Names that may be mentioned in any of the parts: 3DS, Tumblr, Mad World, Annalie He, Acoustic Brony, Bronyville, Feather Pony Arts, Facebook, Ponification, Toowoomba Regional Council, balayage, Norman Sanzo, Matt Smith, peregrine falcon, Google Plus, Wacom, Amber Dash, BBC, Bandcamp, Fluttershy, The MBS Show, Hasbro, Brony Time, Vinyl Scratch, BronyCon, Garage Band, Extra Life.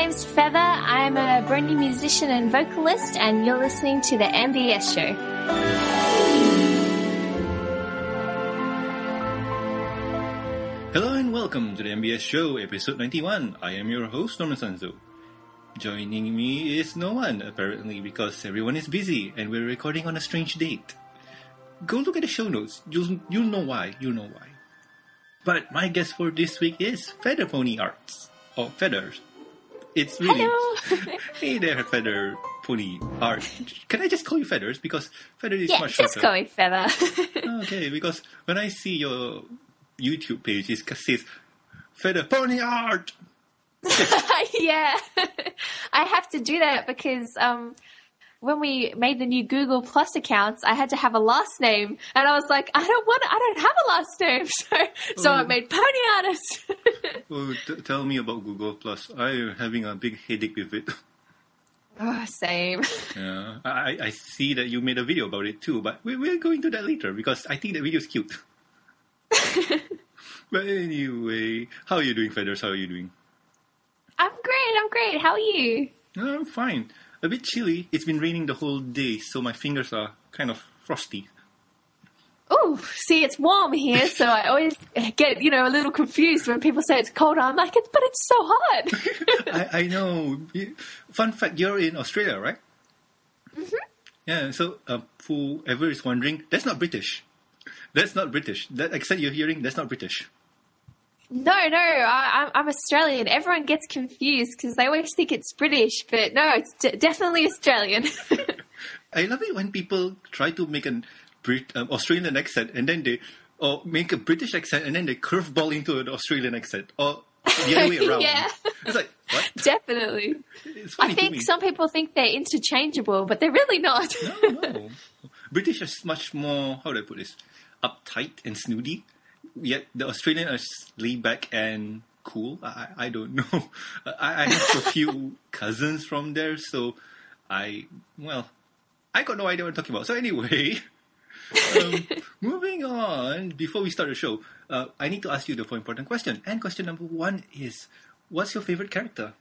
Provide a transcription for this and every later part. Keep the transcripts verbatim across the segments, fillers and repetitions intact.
name's Feather. I'm a Brony musician and vocalist, and you're listening to The M B S Show. Hello and welcome to The M B S Show, episode ninety-one. I am your host, Norman Sanzo. Joining me is no one, apparently, because everyone is busy and we're recording on a strange date. Go look at the show notes. You'll, you'll know why. You'll know why. But my guest for this week is Feather Pony Arts. Or Feathers. It's really... Hello! Hey there, Feather Pony Art. Can I just call you Feathers? Because Feather is yeah, much shorter. Yeah, just call me Feather. Okay, because when I see your YouTube page, it says Feather Pony Art! Yeah. I have to do that because... um. When we made the new Google Plus accounts, I had to have a last name, and I was like, I don't want, I don't have a last name, so so oh. I made Pony Artist. Oh, t- tell me about Google Plus. I'm having a big headache with it. Oh, same. Yeah, I, I see that you made a video about it too, but we we'll go into that later because I think that video's cute. But anyway, how are you doing, Feathers? How are you doing? I'm great. I'm great. How are you? No, I'm fine. A bit chilly. It's been raining the whole day, so my fingers are kind of frosty. Oh, see, it's warm here, so I always get, you know, a little confused when people say it's cold. I'm like, it's, but it's so hot. I, I know. Fun fact, you're in Australia, right? Mm-hmm. Yeah, so uh, whoever is wondering, that's not British. That's not British. That accent you're hearing, that's not British. No, no, I, I'm Australian. Everyone gets confused because they always think it's British, but no, it's d- definitely Australian. I love it when people try to make an Brit- um, Australian accent and then they, or make a British accent and then they curveball into an Australian accent, or the other way around. Yeah. It's like, what? Definitely. It's funny I think to me. Some people think they're interchangeable, but they're really not. No, no. British is much more, how do I put this, uptight and snooty. Yet the Australian are laid back and cool. I, I don't know. I, I have a few cousins from there, so I, well, I got no idea what I'm talking about. So anyway, um, moving on, before we start the show, uh, I need to ask you the four important questions. And question number one is, what's your favorite character?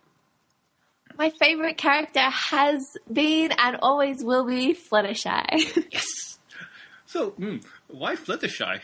My favorite character has been and always will be Fluttershy. Yes. So, mm, why Fluttershy?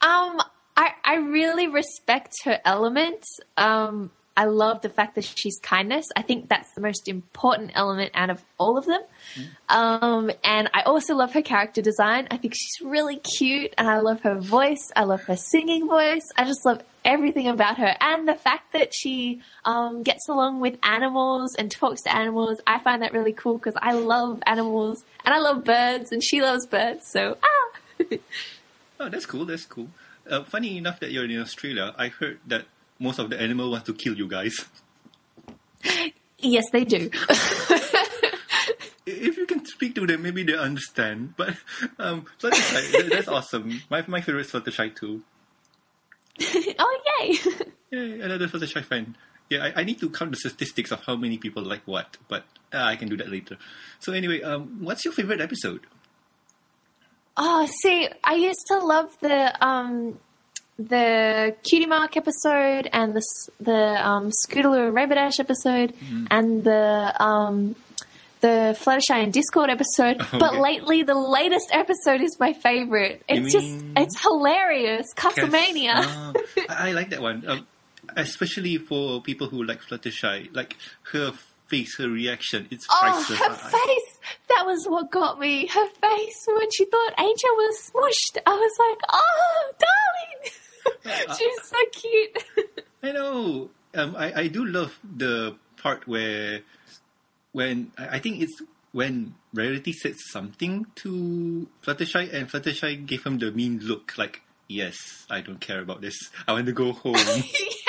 Um, I, I really respect her element. Um, I love the fact that she's kindness. I think that's the most important element out of all of them. Mm. Um, and I also love her character design. I think she's really cute, and I love her voice. I love her singing voice. I just love everything about her. And the fact that she um, gets along with animals and talks to animals, I find that really cool because I love animals, and I love birds, and she loves birds. So, ah! Oh, that's cool, that's cool. Uh, funny enough that you're in Australia, I heard that most of the animals want to kill you guys. Yes, they do. If you can speak to them, maybe they understand. But um, Fluttershy, that's awesome. My my favorite is Fluttershy too. Oh, yay! Yay, another Fluttershy fan. Yeah, I, I need to count the statistics of how many people like what, but uh, I can do that later. So anyway, um, what's your favorite episode? Oh, see, I used to love the um, the Cutie Mark episode and the the um, Scootaloo and Amber Dash episode mm. and the um, the Fluttershy and Discord episode. Okay. But lately, the latest episode is my favorite. It's you just it's hilarious, Castlemania. Cas- oh, I like that one, um, especially for people who like Fluttershy, like her. Face, her reaction, it's priceless. Oh, her face, that was what got me. Her face when she thought Angel was smooshed. I was like, oh, darling. Uh, She's so cute. I know. Um, I, I do love the part where, when, I think it's when Rarity said something to Fluttershy and Fluttershy gave him the mean look. Like, yes, I don't care about this. I want to go home. Yes.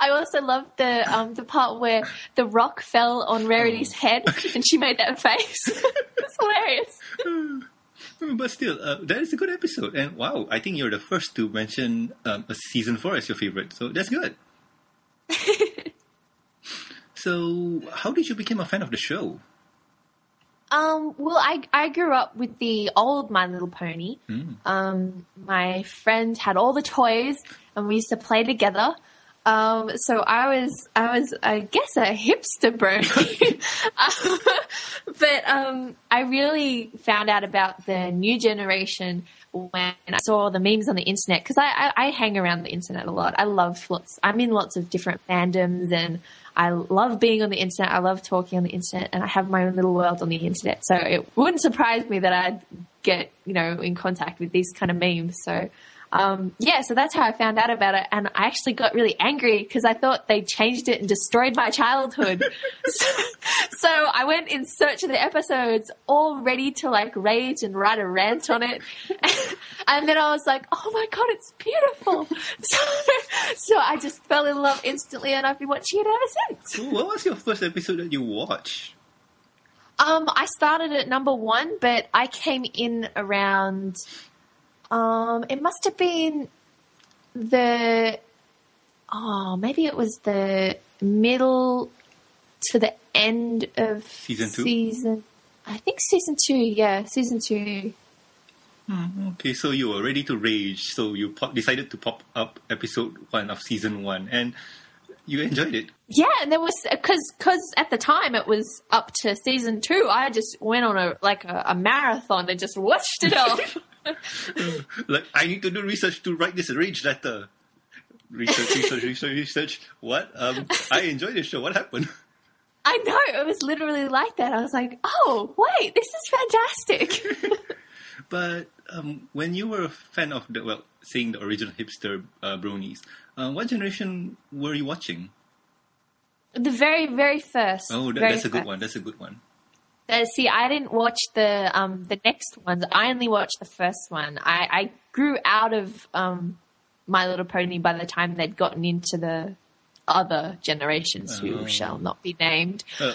I also love the um, the part where the rock fell on Rarity's head and she made that face. It's hilarious. But still, uh, that is a good episode. And wow, I think you're the first to mention um, a season four as your favorite. So that's good. So how did you become a fan of the show? Um, well, I, I grew up with the old My Little Pony. Mm. Um, my friend had all the toys and we used to play together. Um, so I was, I was, I guess, a hipster Brony, um, but um, I really found out about the new generation when I saw the memes on the internet, because I, I, I hang around the internet a lot. I love lots, I'm in lots of different fandoms, and I love being on the internet. I love talking on the internet, and I have my own little world on the internet. So it wouldn't surprise me that I'd get, you know, in contact with these kind of memes. So. Um, yeah, so that's how I found out about it, and I actually got really angry because I thought they changed it and destroyed my childhood. so, so I went in search of the episodes, all ready to like rage and write a rant on it, and then I was like, "Oh my god, it's beautiful!" So, so I just fell in love instantly, and I've been watching it ever since. What was your first episode that you watched? Um, I started at number one, but I came in around. Um, it must have been the, oh, maybe it was the middle to the end of season two. Season, I think season two, yeah, season two. Hmm, okay, so you were ready to rage, so you pop, decided to pop up episode one of season one, and you enjoyed it. Yeah, and there was, because because at the time it was up to season two. I just went on a like a, a marathon and just watched it all. Like, I need to do research to write this rage letter. Research, research, research, research. What? Um, I enjoyed this show. What happened? I know. It was literally like that. I was like, oh, wait, this is fantastic. But um, when you were a fan of, the, well, saying the original hipster uh, Bronies, uh, what generation were you watching? The very, very first. Oh, that, very that's a good first. one. That's a good one. Uh, see, I didn't watch the um, the next ones. I only watched the first one. I, I grew out of um, My Little Pony by the time they'd gotten into the other generations, who um, shall not be named. Uh,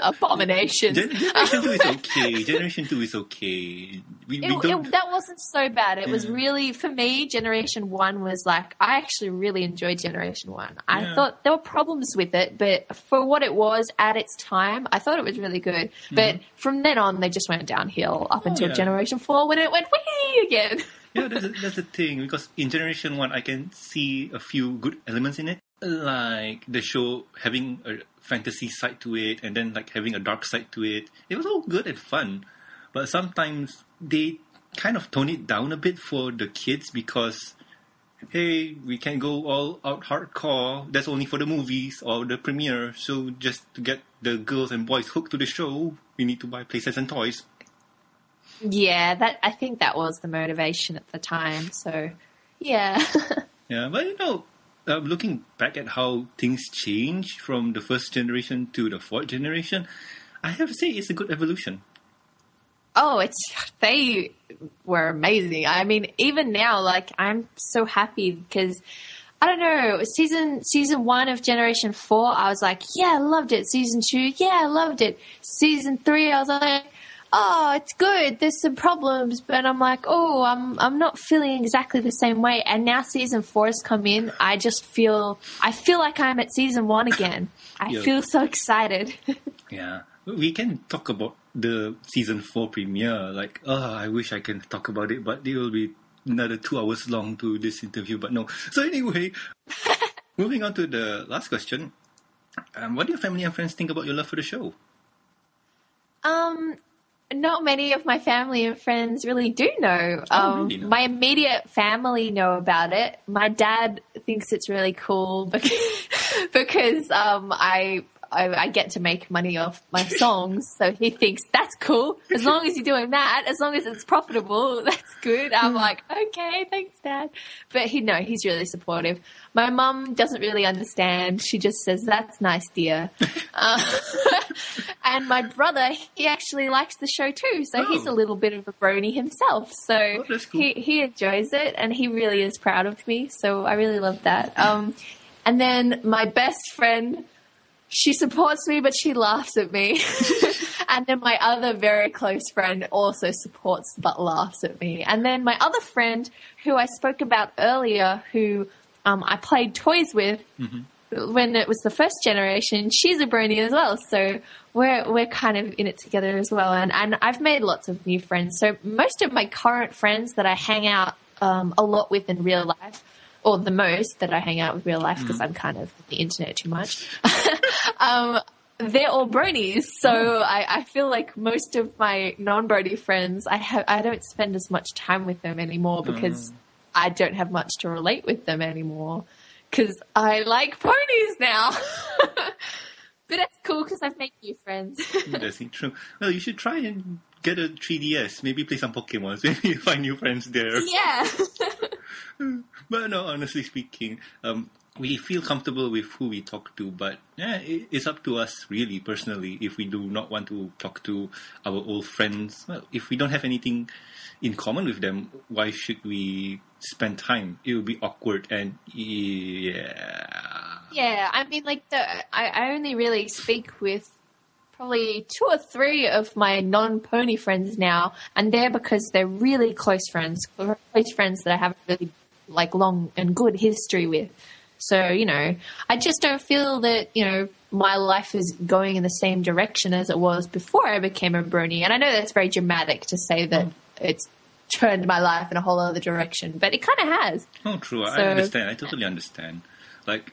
Abominations. Generation two is okay. Generation two is okay. We, it, we don't... it, that wasn't so bad. It yeah. was really, for me, Generation one was like, I actually really enjoyed Generation one. I yeah. thought there were problems with it, but for what it was at its time, I thought it was really good. But mm-hmm. from then on, they just went downhill up oh, until yeah. Generation four when it went wee again. Yeah, that's a, that's the thing, because in Generation one, I can see a few good elements in it. Like the show having a fantasy side to it, and then like having a dark side to it. It was all good and fun, but sometimes they kind of tone it down a bit for the kids because, hey, we can't go all out hardcore. That's only for the movies or the premiere. So just to get the girls and boys hooked to the show, we need to buy playsets and toys. Yeah, that I think that was the motivation at the time. So, yeah. Yeah, but you know. Uh, looking back at how things change from the first generation to the fourth generation, I have to say it's a good evolution. Oh, it's they were amazing. I mean, even now, like, I'm so happy because, I don't know, season season one of Generation four, I was like, yeah, I loved it. Season two, yeah, I loved it. Season three, I was like, oh, it's good. There's some problems, but I'm like, oh, I'm I'm not feeling exactly the same way. And now season four has come in. I just feel I feel like I'm at season one again. I yeah. feel so excited. Yeah, we can talk about the season four premiere. Like, oh, I wish I can talk about it, but it will be another two hours long to this interview. But no. So anyway, moving on to the last question. Um, what do your family and friends think about your love for the show? Um. Not many of my family and friends really do know. Um, really know. My immediate family know about it. My dad thinks it's really cool because, because um, I, I I get to make money off my songs. So he thinks that's cool. As long as you're doing that, as long as it's profitable, that's good. I'm like, okay, thanks, Dad. But he no, he's really supportive. My mum doesn't really understand. She just says, that's nice, dear. Uh, and my brother, he actually likes the show too. So oh. he's a little bit of a Brony himself. So oh, that's cool. he, he enjoys it and he really is proud of me. So I really love that. Um, and then my best friend, she supports me, but she laughs at me. And then my other very close friend also supports but laughs at me. And then my other friend who I spoke about earlier, who um, I played toys with, mm-hmm. when it was the first generation, she's a Brony as well. So we're we're kind of in it together as well. And, and I've made lots of new friends. So most of my current friends that I hang out um, a lot with in real life or the most that I hang out with real life because mm. I'm kind of on the internet too much, um, they're all bronies. So mm. I, I feel like most of my non-brony friends, I have, I don't spend as much time with them anymore because mm. I don't have much to relate with them anymore because I like ponies now. But that's cool because I've made new friends. That's true. Well, you should try and get a three D S. Maybe play some Pokemon. Maybe you'll find new friends there. Yeah. But no, honestly speaking, um, we feel comfortable with who we talk to. But yeah, it, it's up to us really personally if we do not want to talk to our old friends. Well, if we don't have anything in common with them, why should we spend time? It will be awkward and yeah... Yeah, I mean, like, the, I, I only really speak with probably two or three of my non-pony friends now, and they're because they're really close friends, close friends that I have a really, like, long and good history with. So, you know, I just don't feel that, you know, my life is going in the same direction as it was before I became a brony. And I know that's very dramatic to say that mm. it's turned my life in a whole other direction, but it kind of has. Oh, true. So, I understand. I totally understand. Like...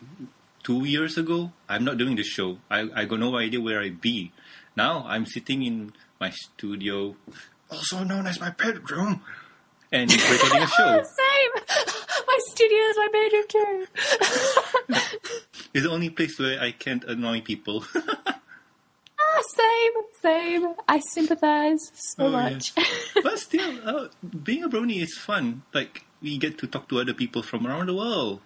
Two years ago, I'm not doing the show. I, I got no idea where I'd be. Now I'm sitting in my studio, also known as my bedroom, and recording a show. Same! My studio is my bedroom too. It's the only place where I can't annoy people. Ah, same, same. I sympathize so oh, much. Yeah. But still, uh, being a brony is fun. Like, we get to talk to other people from around the world.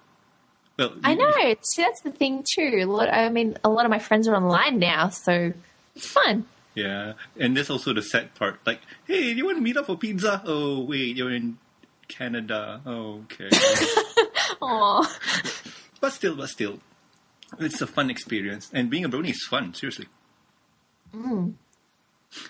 Well, I know. See, that's the thing too. A lot, I mean, a lot of my friends are online now, so it's fun. Yeah, and that's also the sad part. Like, hey, do you want to meet up for pizza? Oh, wait, you're in Canada. Oh, okay. Aw. But still, but still, it's a fun experience, and being a brony is fun. Seriously. Mm.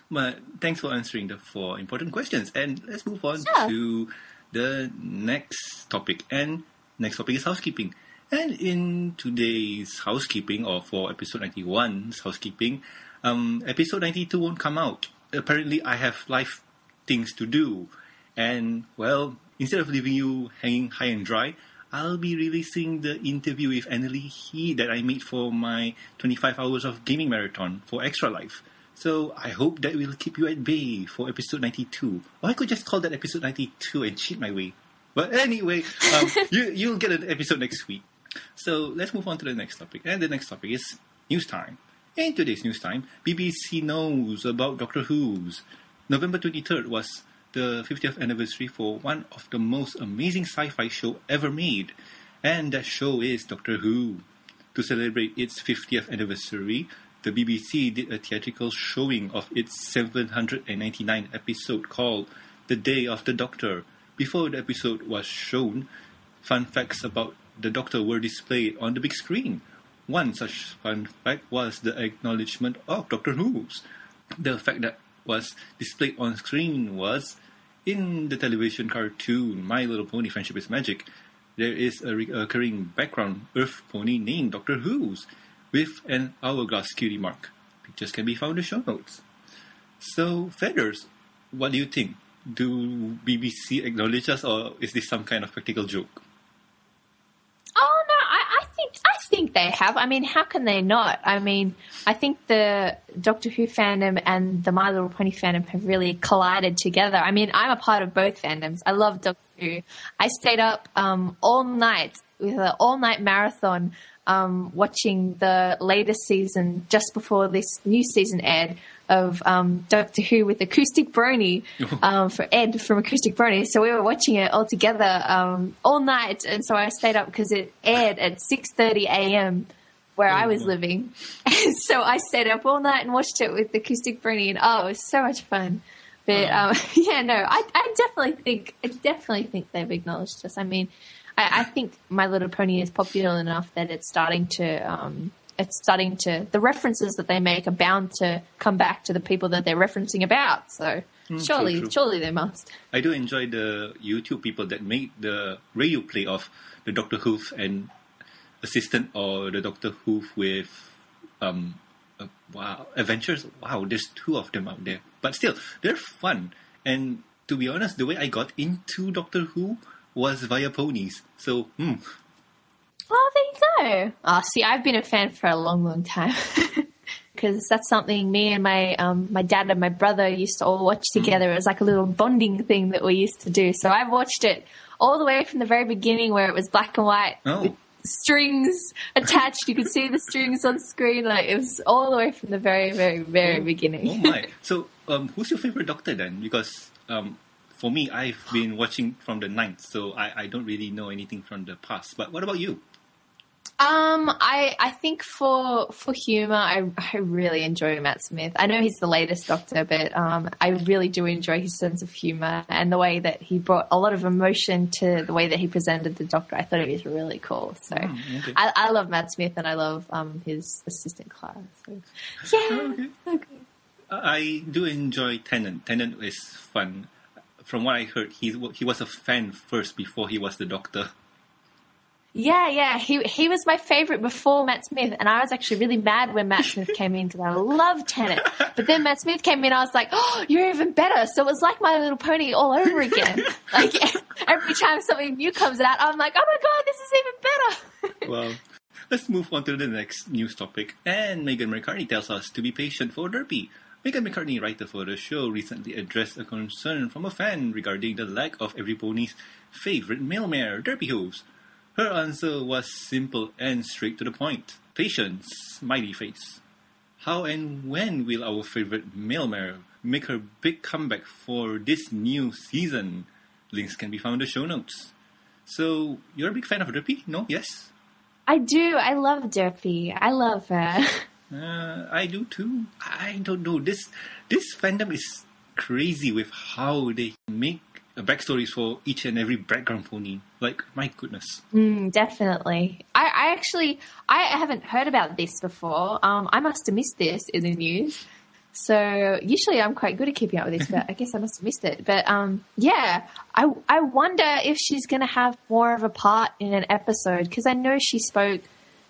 But thanks for answering the four important questions, and let's move on sure. to the next topic. And next topic is housekeeping. And in today's housekeeping, or for episode ninety-one's housekeeping, um, episode ninety-two won't come out. Apparently, I have life things to do. And, well, instead of leaving you hanging high and dry, I'll be releasing the interview with Annalie He that I made for my twenty-five hours of gaming marathon for Extra Life. So I hope that will keep you at bay for episode ninety-two. Or I could just call that episode ninety-two and cheat my way. But anyway, um, you, you'll get an episode next week. So let's move on to the next topic. And the next topic is news time. In today's news time, B B C knows about Doctor Who's. November twenty-third was the fiftieth anniversary for one of the most amazing sci-fi show ever made. And that show is Doctor Who. To celebrate its fiftieth anniversary, the B B C did a theatrical showing of its seven hundred ninety-nine episode called The Day of the Doctor. Before the episode was shown, fun facts about the Doctor were displayed on the big screen. One such fun fact was the acknowledgement of Doctor Whooves. The fact that was displayed on screen was, in the television cartoon My Little Pony Friendship is Magic, there is a recurring background Earth pony named Doctor Whooves with an hourglass cutie mark. Pictures can be found in the show notes. So, Feathers, what do you think? Do B B C acknowledge us, or is this some kind of practical joke? Oh no, I, I think I think they have. I mean, how can they not? I mean, I think the Doctor Who fandom and the My Little Pony fandom have really collided together. I mean, I'm a part of both fandoms. I love Doctor Who. I stayed up um, all night with an all-night marathon um, watching the latest season just before this new season aired of um, Doctor Who with Acoustic Brony, um, for Ed from Acoustic Brony. So we were watching it all together um, all night, and so I stayed up because it aired at six thirty a m where oh, I was wow. living. And so I stayed up all night and watched it with Acoustic Brony, and oh, it was so much fun. But oh. um, yeah, no, I, I definitely think, I definitely think they've acknowledged us. I mean, I, I think My Little Pony is popular enough that it's starting to. Um, It's starting to – the references that they make are bound to come back to the people that they're referencing about. So mm, surely true, true. surely they must. I do enjoy the YouTube people that made the radio play of the Doctor Whooves and Assistant, or the Doctor Who with um, uh, wow Adventures. Wow, there's two of them out there. But still, they're fun. And to be honest, the way I got into Doctor Who was via ponies. So, hmm. Oh, there you go. Oh, see, I've been a fan for a long, long time. Because that's something me and my um, my dad and my brother used to all watch together. It was like a little bonding thing that we used to do. So I've watched it all the way from the very beginning where it was black and white oh. with strings attached. You could see the strings on screen. Like it was all the way from the very, very, very oh, beginning. Oh, my. So um, who's your favorite doctor then? Because um, for me, I've been watching from the ninth, so I, I don't really know anything from the past. But what about you? Um, I, I think for for humour, I, I really enjoy Matt Smith. I know he's the latest Doctor, but um, I really do enjoy his sense of humour and the way that he brought a lot of emotion to the way that he presented the Doctor. I thought it was really cool. So oh, okay. I, I love Matt Smith and I love um, his assistant Clara. So, yeah, okay. Okay. I do enjoy Tennant. Tennant is fun. From what I heard, he he was a fan first before he was the Doctor. Yeah, yeah. He he was my favourite before Matt Smith, and I was actually really mad when Matt Smith came in because I loved Tennant. But then Matt Smith came in, I was like, oh, you're even better. So it was like My Little Pony all over again. Like every time something new comes out, I'm like, oh my God, this is even better. Well, let's move on to the next news topic. And Meghan McCarthy tells us to be patient for Derpy. Meghan McCarthy, writer for the show, recently addressed a concern from a fan regarding the lack of every pony's favourite male mare, Derpy Hooves. Her answer was simple and straight to the point. Patience, smiley face. How and when will our favourite male mare make her big comeback for this new season? Links can be found in the show notes. So, you're a big fan of Derpy? No? Yes? I do. I love Derpy. I love her. Uh, I do too. I don't know. This, this fandom is crazy with how they make backstories for each and every background pony. Like, my goodness. Mm, definitely. I, I actually, I haven't heard about this before. Um, I must have missed this in the news. So usually I'm quite good at keeping up with this, but I guess I must have missed it. But um, yeah, I, I wonder if she's going to have more of a part in an episode because I know she spoke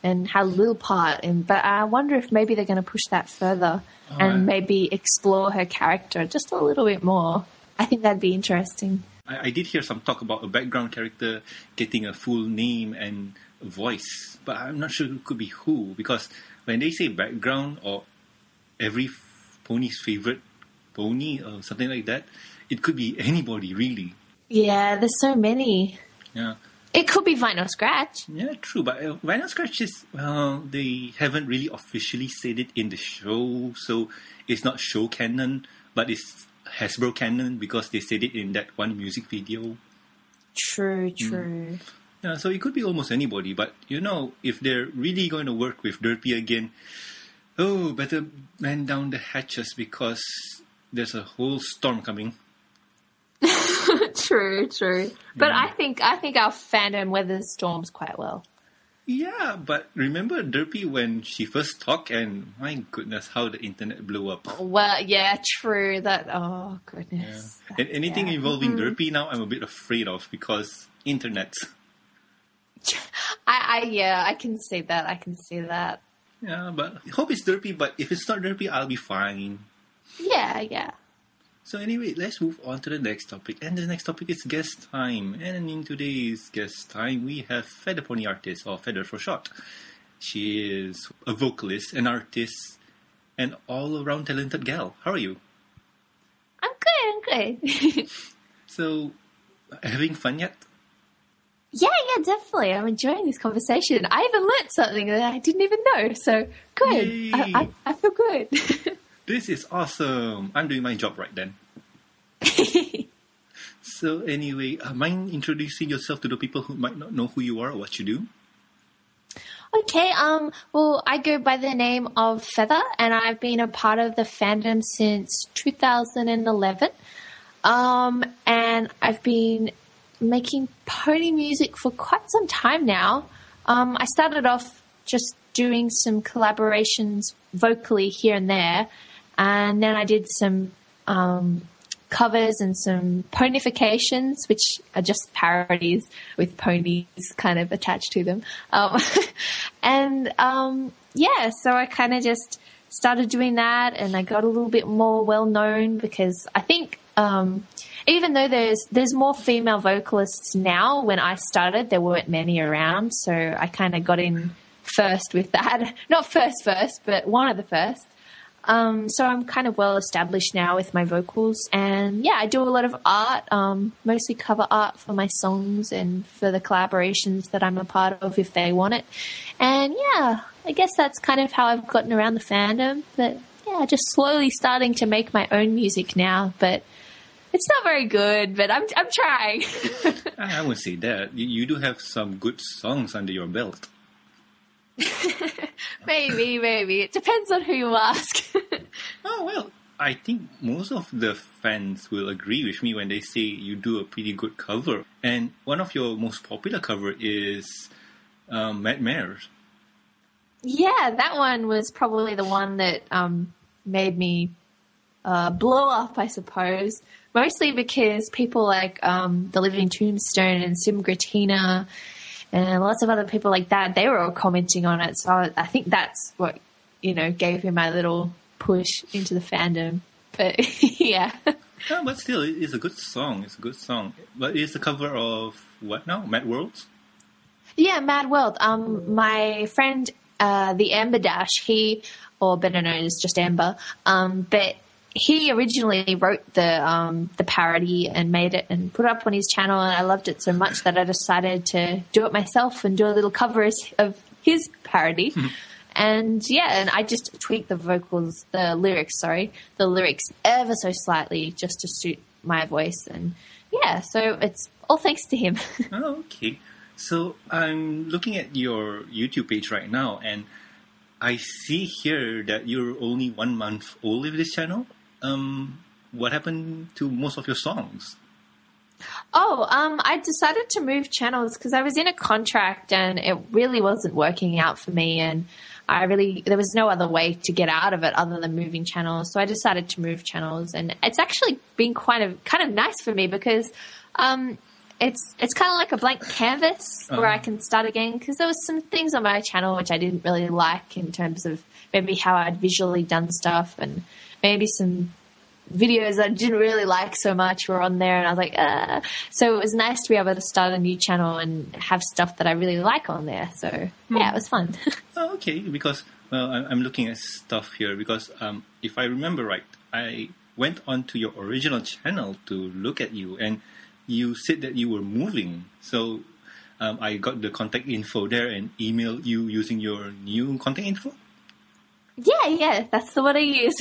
and had a little part in, but I wonder if maybe they're going to push that further oh, and right. maybe explore her character just a little bit more. I think that'd be interesting. I, I did hear some talk about a background character getting a full name and a voice, but I'm not sure it could be who, because when they say background or every f- pony's favorite pony or something like that, it could be anybody, really. Yeah, there's so many. Yeah. It could be Vinyl Scratch. Yeah, true, but uh, Vinyl Scratch is, well, they haven't really officially said it in the show, so it's not show canon, but it's Hasbro canon because they said it in that one music video. True, true. Mm. Yeah, so it could be almost anybody, but you know, if they're really going to work with Derpy again, oh, better man down the hatches because there's a whole storm coming. True, true. But mm. I think I think our fandom weathers storms quite well. Yeah, but remember Derpy when she first talked and my goodness, how the internet blew up. Well, yeah, true. That, oh, goodness. Yeah. That, and anything yeah. involving mm-hmm. Derpy now I'm a bit afraid of because internet. I, I Yeah, I can see that. I can see that. Yeah, but I hope it's Derpy, but if it's not Derpy, I'll be fine. Yeah, yeah. So anyway, let's move on to the next topic. And the next topic is guest time. And in today's guest time, we have Feather Pony Artist, or Feather for short. She is a vocalist, an artist, an all-around talented gal. How are you? I'm good, I'm good. So, having fun yet? Yeah, yeah, definitely. I'm enjoying this conversation. I even learnt something that I didn't even know. So, good. I, I, I feel good. This is awesome. I'm doing my job right then. So anyway, uh, mind introducing yourself to the people who might not know who you are or what you do? Okay, um, well, I go by the name of Feather, and I've been a part of the fandom since two thousand eleven. Um, and I've been making pony music for quite some time now. Um, I started off just doing some collaborations vocally here and there. And then I did some um, covers and some ponifications, which are just parodies with ponies kind of attached to them. Um, and, um, yeah, so I kind of just started doing that and I got a little bit more well-known because I think um, even though there's there's more female vocalists now, when I started there weren't many around, so I kind of got in first with that. Not first first, but one of the first. Um, so I'm kind of well established now with my vocals, and yeah, I do a lot of art, um, mostly cover art for my songs and for the collaborations that I'm a part of if they want it. And yeah, I guess that's kind of how I've gotten around the fandom, but yeah, just slowly starting to make my own music now, but it's not very good, but I'm, I'm trying. I would say that you, you do have some good songs under your belt. maybe, maybe. It depends on who you ask. Oh, well, I think most of the fans will agree with me when they say you do a pretty good cover. And one of your most popular cover is um, Mad Mares. Yeah, that one was probably the one that um, made me uh, blow up, I suppose. Mostly because people like um, The Living Tombstone and Sim Gratina and lots of other people like that, they were all commenting on it. So I, I think that's what, you know, gave me my little push into the fandom. But yeah. No, but still, it's a good song. It's a good song. But it's a cover of what now? Mad World? Yeah, Mad World. Um, my friend, uh, the Amber Dash, he, or better known as just Amber, um, but he originally wrote the um, the parody and made it and put it up on his channel, and I loved it so much that I decided to do it myself and do a little cover of his parody. Mm-hmm. And, yeah, and I just tweaked the vocals, the lyrics, sorry, the lyrics ever so slightly just to suit my voice. And, yeah, so it's all thanks to him. Oh, okay. So I'm looking at your YouTube page right now, and I see here that you're only one month old with this channel. Um, what happened to most of your songs? Oh, um, I decided to move channels because I was in a contract and it really wasn't working out for me, and I really, there was no other way to get out of it other than moving channels. So I decided to move channels, and it's actually been quite a, kind of nice for me because, um, It's it's kind of like a blank canvas where uh-huh. I can start again, because there was some things on my channel which I didn't really like in terms of maybe how I'd visually done stuff, and maybe some videos I didn't really like so much were on there, and I was like, ah. So it was nice to be able to start a new channel and have stuff that I really like on there. So, hmm. yeah, it was fun. Oh, okay, because well, I'm looking at stuff here because um, if I remember right, I went onto your original channel to look at you, and you said that you were moving, so um, I got the contact info there and emailed you using your new contact info? Yeah, yeah, that's the one I use.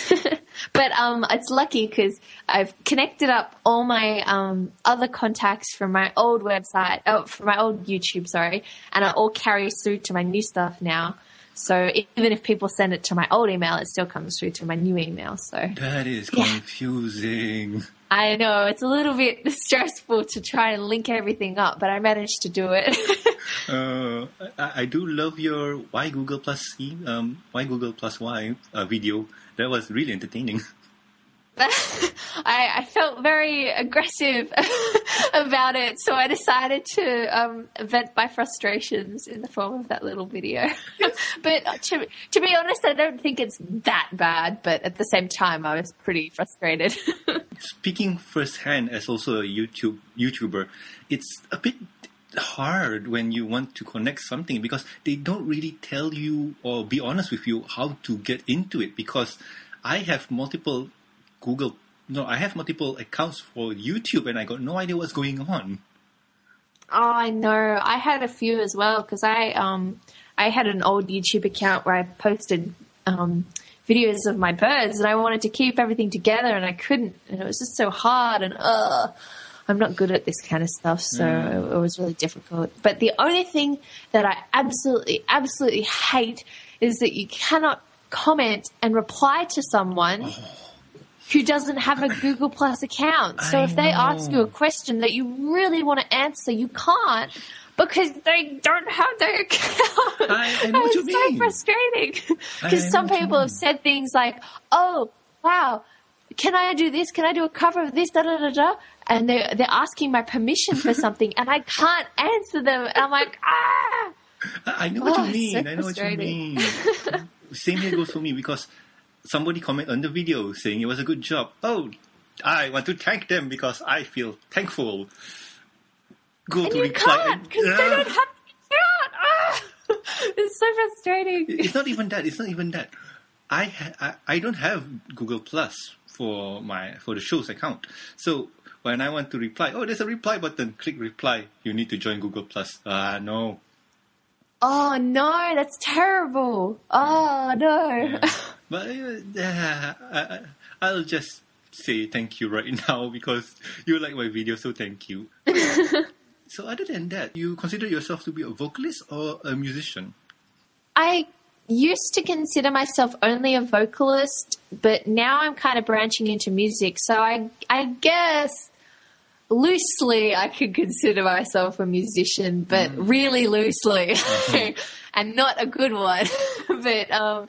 But um, it's lucky because I've connected up all my um, other contacts from my old website, oh, from my old YouTube, sorry, and it all carries through to my new stuff now. So even if people send it to my old email, it still comes through to my new email. So that is confusing. Yeah. I know, it's a little bit stressful to try and link everything up, but I managed to do it. uh, I, I do love your Why Google Plus C, um, Why Google Plus Y uh, video. That was really entertaining. I, I felt very aggressive about it, so I decided to um, vent my frustrations in the form of that little video. But to, to be honest, I don't think it's that bad, but at the same time, I was pretty frustrated. Speaking firsthand as also a YouTube YouTuber, it's a bit hard when you want to connect something because they don't really tell you or be honest with you how to get into it, because I have multiple Google, no, I have multiple accounts for YouTube and I got no idea what's going on. Oh, I know. I had a few as well because I um I had an old YouTube account where I posted um videos of my birds, and I wanted to keep everything together and I couldn't, and it was just so hard, and uh I'm not good at this kind of stuff, so mm. it, it was really difficult. But the only thing that I absolutely, absolutely hate is that you cannot comment and reply to someone oh. who doesn't have a Google Plus account. So I if they know. ask you a question that you really want to answer, you can't because they don't have their account. I, I know what you mean. It's so frustrating because some people have said things like, oh, wow, can I do this? Can I do a cover of this? Da, da, da, da. And they're, they're asking my permission for something and I can't answer them. And I'm like, ah. I know what oh, you mean. So I know what you mean. Same here goes for me because somebody commented on the video saying it was a good job. Oh, I want to thank them because I feel thankful. Go and to you can't, because uh, they don't have ah! It's so frustrating. It's not even that. It's not even that. I, ha- I I don't have Google Plus for my for the show's account. So when I want to reply, oh, there's a reply button. Click reply. You need to join Google Plus. Ah, uh, no. Oh no, that's terrible. Oh no. Yeah. But uh, uh, I'll just say thank you right now because you like my video, so thank you. So other than that, you consider yourself to be a vocalist or a musician? I used to consider myself only a vocalist, but now I'm kind of branching into music. So I, I guess loosely I could consider myself a musician, but mm. really loosely mm-hmm. and not a good one. But um,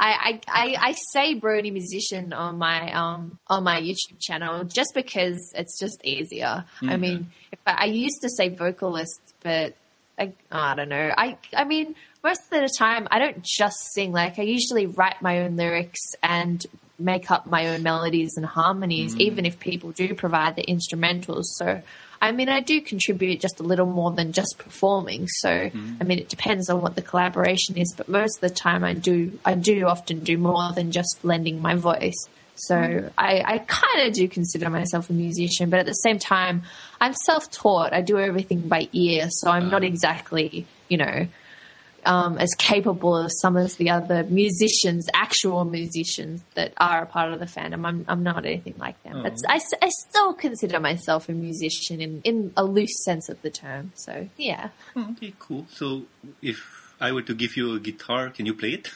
I, I, I say Brony musician on my um on my YouTube channel just because it's just easier. Mm-hmm. I mean, if I, I used to say vocalist, but I, I don't know. I I mean, most of the time I don't just sing. Like I usually write my own lyrics and make up my own melodies and harmonies, mm-hmm. even if people do provide the instrumentals. So, I mean, I do contribute just a little more than just performing. So, mm-hmm. I mean, it depends on what the collaboration is, but most of the time I do, I do often do more than just lending my voice. So mm-hmm. I, I kind of do consider myself a musician, but at the same time, I'm self-taught. I do everything by ear. So I'm um. not exactly, you know, Um, as capable of some of the other musicians, actual musicians that are a part of the fandom. I'm, I'm not anything like them. Oh. But I, I still consider myself a musician in, in a loose sense of the term. So, yeah. Okay, cool. So if I were to give you a guitar, can you play it?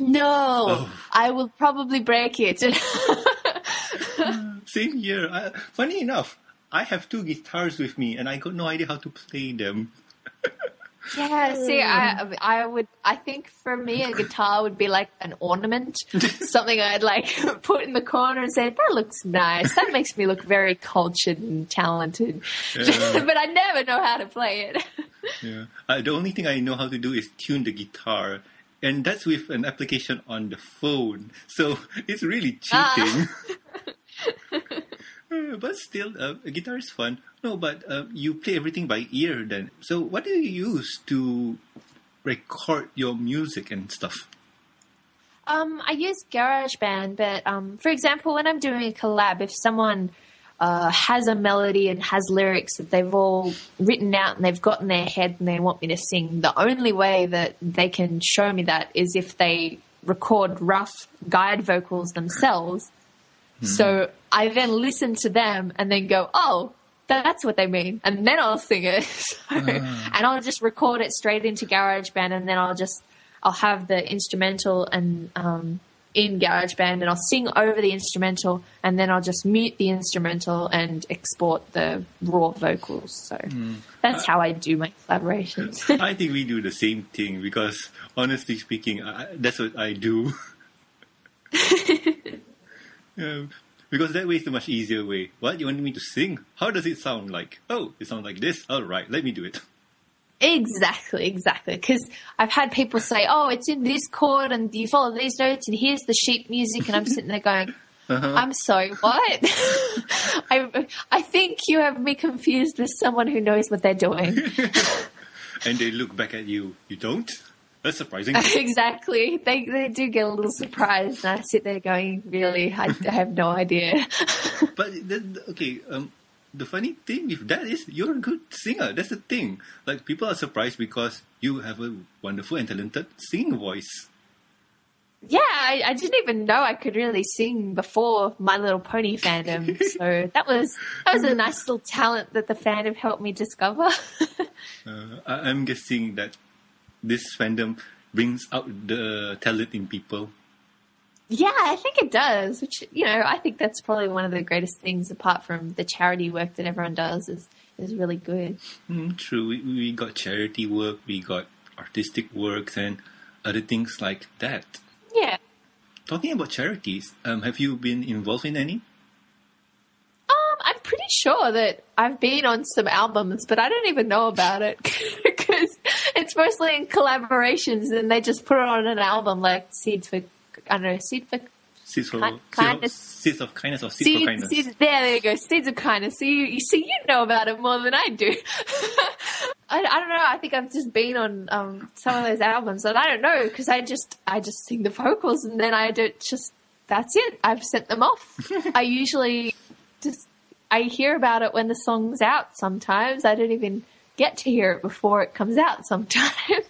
No, oh. I will probably break it. Same here. I, funny enough, I have two guitars with me and I got no idea how to play them. Yeah, see, I, I would. I think for me, a guitar would be like an ornament, something I'd like put in the corner and say, "That looks nice. That makes me look very cultured and talented." Yeah. But I never know how to play it. Yeah, uh, the only thing I know how to do is tune the guitar, and that's with an application on the phone. So it's really cheating. Ah. But still, uh, a guitar is fun. No, but uh, you play everything by ear then. So what do you use to record your music and stuff? Um, I use Garage Band, but um, for example, when I'm doing a collab, if someone uh, has a melody and has lyrics that they've all written out and they've got in their head and they want me to sing, the only way that they can show me that is if they record rough guide vocals themselves. Mm-hmm. So I then listen to them and then go, oh, that's what they mean. And then I'll sing it. So, uh. And I'll just record it straight into GarageBand and then I'll just, I'll have the instrumental and um, in GarageBand and I'll sing over the instrumental and then I'll just mute the instrumental and export the raw vocals. So mm. that's uh, how I do my collaborations. I think we do the same thing because honestly speaking, I, that's what I do. Um, because that way is the much easier way. What? You want me to sing? How does it sound like? Oh, it sounds like this. All right, let me do it. Exactly, exactly. Because I've had people say, oh, it's in this chord and you follow these notes and here's the sheet music. And I'm sitting there going, uh-huh. I'm sorry, what? I, I think you have me confused with someone who knows what they're doing. And they look back at you. You don't? That's surprising. Exactly. They they do get a little surprised and I sit there going, really, I, I have no idea. But, the, okay, um, the funny thing if that is you're a good singer. That's the thing. Like, people are surprised because you have a wonderful and talented singing voice. Yeah, I, I didn't even know I could really sing before My Little Pony fandom. So that was that was a nice little talent that the fandom helped me discover. uh, I, I'm guessing that this fandom brings out the talent in people. Yeah, I think it does, which, you know, I think that's probably one of the greatest things apart from the charity work that everyone does is, is really good. Mm, true. We, we got charity work, we got artistic works and other things like that. Yeah. Talking about charities, um, have you been involved in any? Um, I'm pretty sure that I've been on some albums, but I don't even know about it because it's mostly in collaborations and they just put it on an album like Seed for, I don't know, Seed for Seeds for Kind- kindness. Seeds of kindness or seeds, seeds for kindness. Seeds, there, there you go. Seeds of kindness. So you, so you know about it more than I do. I, I don't know. I think I've just been on um, some of those albums, and I don't know because I just I just sing the vocals, and then I don't just. That's it. I've sent them off. I usually just I hear about it when the song's out. Sometimes I don't even get to hear it before it comes out. Sometimes.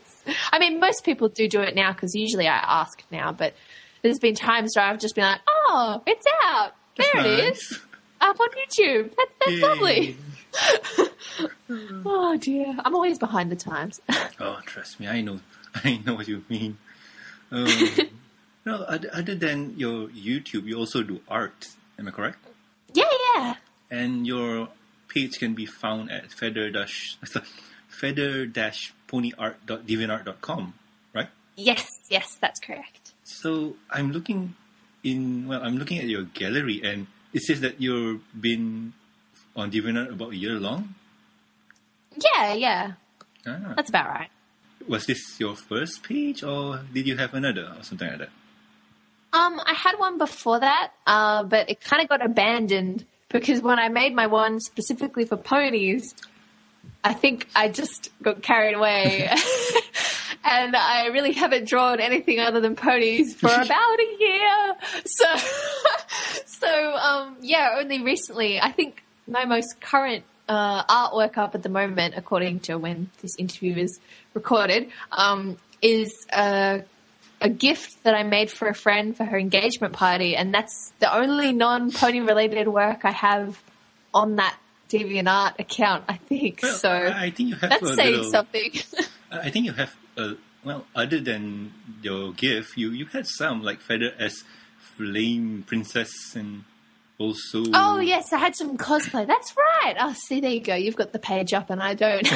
I mean, most people do do it now because usually I ask now, but there's been times where I've just been like, oh, it's out. There that's it nice. Is. Up on YouTube. That's, that's lovely. Oh, dear. I'm always behind the times. Oh, trust me. I know I know what you mean. Um, no, other than your YouTube, you also do art. Am I correct? Yeah, yeah. And your page can be found at feather dash... feather dash... pony art dot deviant art dot com, right? Yes, yes, that's correct. So I'm looking in, well, I'm looking at your gallery, and it says that you've been on DeviantArt about a year long? Yeah, yeah. Ah. That's about right. Was this your first page, or did you have another, or something like that? Um, I had one before that, uh, but it kind of got abandoned, because when I made my one specifically for ponies... I think I just got carried away and I really haven't drawn anything other than ponies for about a year. So, so um, yeah, only recently. I think my most current uh, artwork up at the moment, according to when this interview is recorded, um, is a, a gift that I made for a friend for her engagement party. And that's the only non-pony related work I have on that DeviantArt account, I think. Well, so I think you have that's a saying little, something. I think you have a, well, other than your GIF, you you had some like Feather as Flame Princess and also. Oh yes, I had some cosplay. That's right. Oh, see, there you go. You've got the page up, and I don't.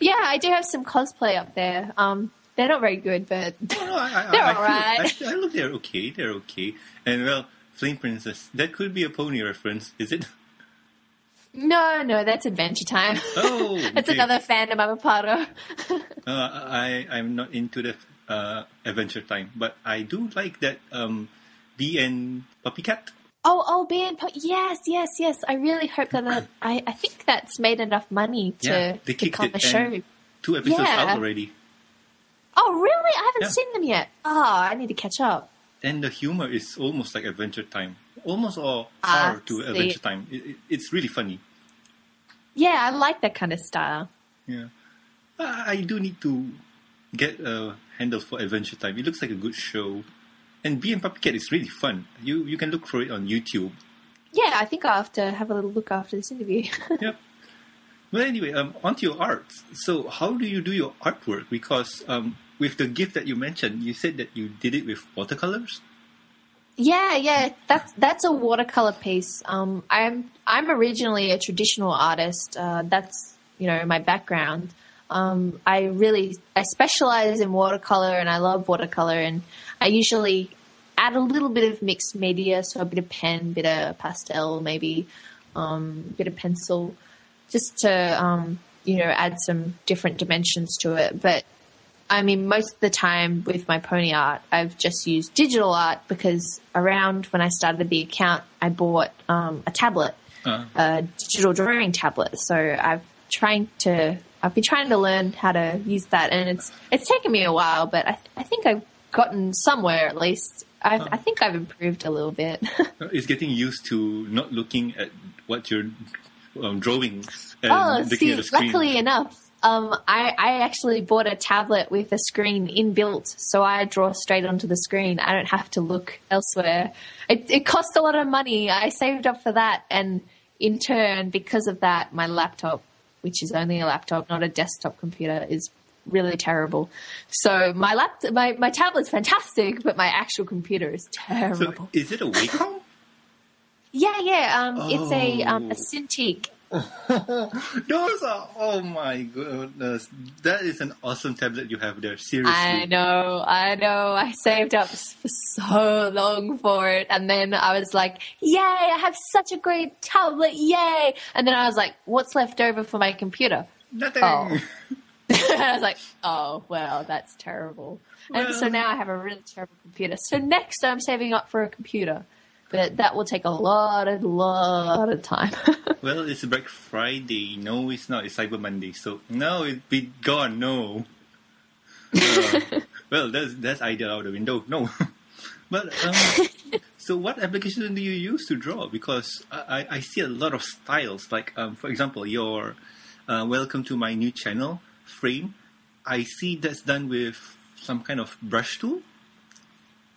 Yeah, I do have some cosplay up there. Um, they're not very good, but no, no, I, I, they're I all feel, right. I, I look, they're okay. They're okay. And well, Flame Princess. That could be a pony reference, is it? No, no, that's Adventure Time. Oh, that's okay. Another fandom I'm a part of. uh, I I'm not into the uh, Adventure Time, but I do like that um, Bee and PuppyCat. Oh, oh, Bee and Puppy. Yes, yes, yes. I really hope that uh, I I think that's made enough money to yeah, they become a show. Two episodes yeah. out already. Oh, really? I haven't yeah. seen them yet. Oh, I need to catch up. And the humor is almost like Adventure Time. Almost all ah, are to Adventure Time. It, it, it's really funny. Yeah, I like that kind of style. Yeah. I, I do need to get a handle for Adventure Time. It looks like a good show. And Bee and PuppyCat is really fun. You you can look for it on YouTube. Yeah, I think I'll have to have a little look after this interview. Yep. Well, anyway, um, on to your art. So how do you do your artwork? Because um, with the gift that you mentioned, you said that you did it with watercolors? Yeah, yeah, that's that's a watercolor piece. Um, I'm I'm originally a traditional artist. Uh, that's you know my background. Um, I really I specialize in watercolor, and I love watercolor. And I usually add a little bit of mixed media, so a bit of pen, bit of pastel, maybe um, bit of pencil, just to um, you know add some different dimensions to it. But I mean, most of the time with my pony art, I've just used digital art because around when I started the account, I bought um, a tablet, uh-huh. a digital drawing tablet. So I've trying to, I've been trying to learn how to use that, and it's it's taken me a while, but I, th- I think I've gotten somewhere at least. I've, uh-huh. I think I've improved a little bit. It's getting used to not looking at what you're um, drawing and oh, looking see, at the screen. Luckily enough. Um, I, I actually bought a tablet with a screen inbuilt, so I draw straight onto the screen. I don't have to look elsewhere. It, it cost a lot of money. I saved up for that, and in turn, because of that, my laptop, which is only a laptop, not a desktop computer, is really terrible. So my laptop, my, my tablet's fantastic, but my actual computer is terrible. So is it a Wacom? yeah, yeah. Um, oh. It's a um, a Cintiq. Those are, oh my goodness, that is an awesome tablet you have there, seriously. I know, I know, I saved up for so long for it, and then I was like, yay, I have such a great tablet, yay, and then I was like, what's left over for my computer? Nothing. Oh. I was like, oh, well, that's terrible. And well. so now I have a really terrible computer. So next I'm saving up for a computer. But that will take a lot, a lot of time. Well, it's Black Friday. No, it's not. It's Cyber Monday. So, no, it'd be gone. No. Uh, well, that's, that's idea out the window. No. But, um, so what application do you use to draw? Because I, I see a lot of styles. Like, um, for example, your uh, Welcome to My New Channel frame. I see that's done with some kind of brush tool.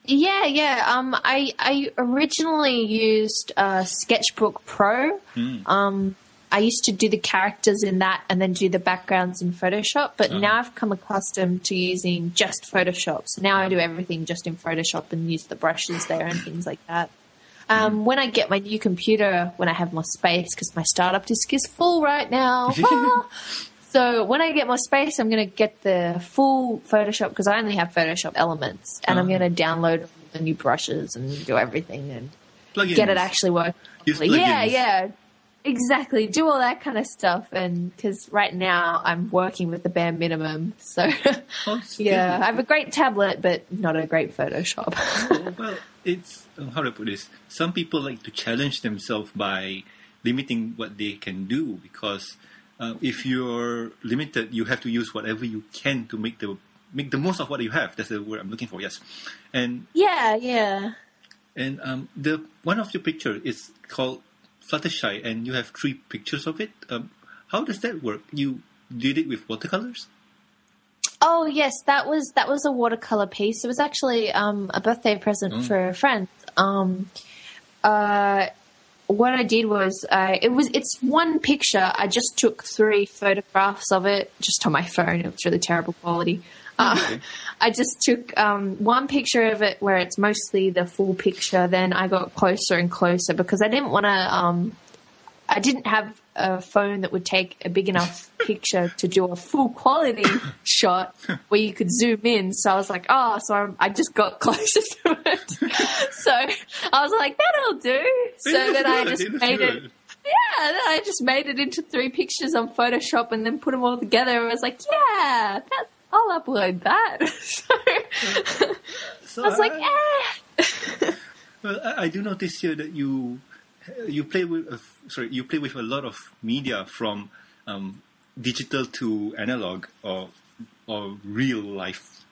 Yeah, yeah. Um, I I originally used uh, Sketchbook Pro. Mm. Um, I used to do the characters in that and then do the backgrounds in Photoshop. But uh-huh. now I've come accustomed to using just Photoshop. So now I do everything just in Photoshop and use the brushes there and things like that. Um, mm. When I get my new computer, when I have more space, because my startup disk is full right now. ah! So when I get more space, I'm going to get the full Photoshop because I only have Photoshop elements, and uh-huh. I'm going to download the new brushes and do everything and plugins. Get it actually working. Yeah, yeah, exactly. Do all that kind of stuff, and because right now I'm working with the bare minimum, so oh, yeah, I have a great tablet, but not a great Photoshop. oh, well, it's how do I put this? Some people like to challenge themselves by limiting what they can do because. Uh, if you're limited, you have to use whatever you can to make the make the most of what you have. That's the word I'm looking for. Yes, and yeah, yeah. And um, the one of your pictures is called Fluttershy, and you have three pictures of it. Um, how does that work? You did it with watercolors? Oh yes, that was that was a watercolor piece. It was actually um, a birthday present oh. for a friend. Um, uh. What I did was, uh, it was it's one picture. I just took three photographs of it just on my phone. It was really terrible quality. Uh, okay. I just took um, one picture of it where it's mostly the full picture. Then I got closer and closer because I didn't want to um, – I didn't have a phone that would take a big enough picture to do a full quality shot where you could zoom in. So I was like, oh, so I, I just got closer to it. So I was like, that'll do. So it then I just it made it. it. Yeah, then I just made it into three pictures on Photoshop and then put them all together. And I was like, yeah, that, I'll upload that. so, so I was I, like, yeah. Well, I, I do notice here that you you play with uh, sorry you play with a lot of media from um, digital to analog or or real life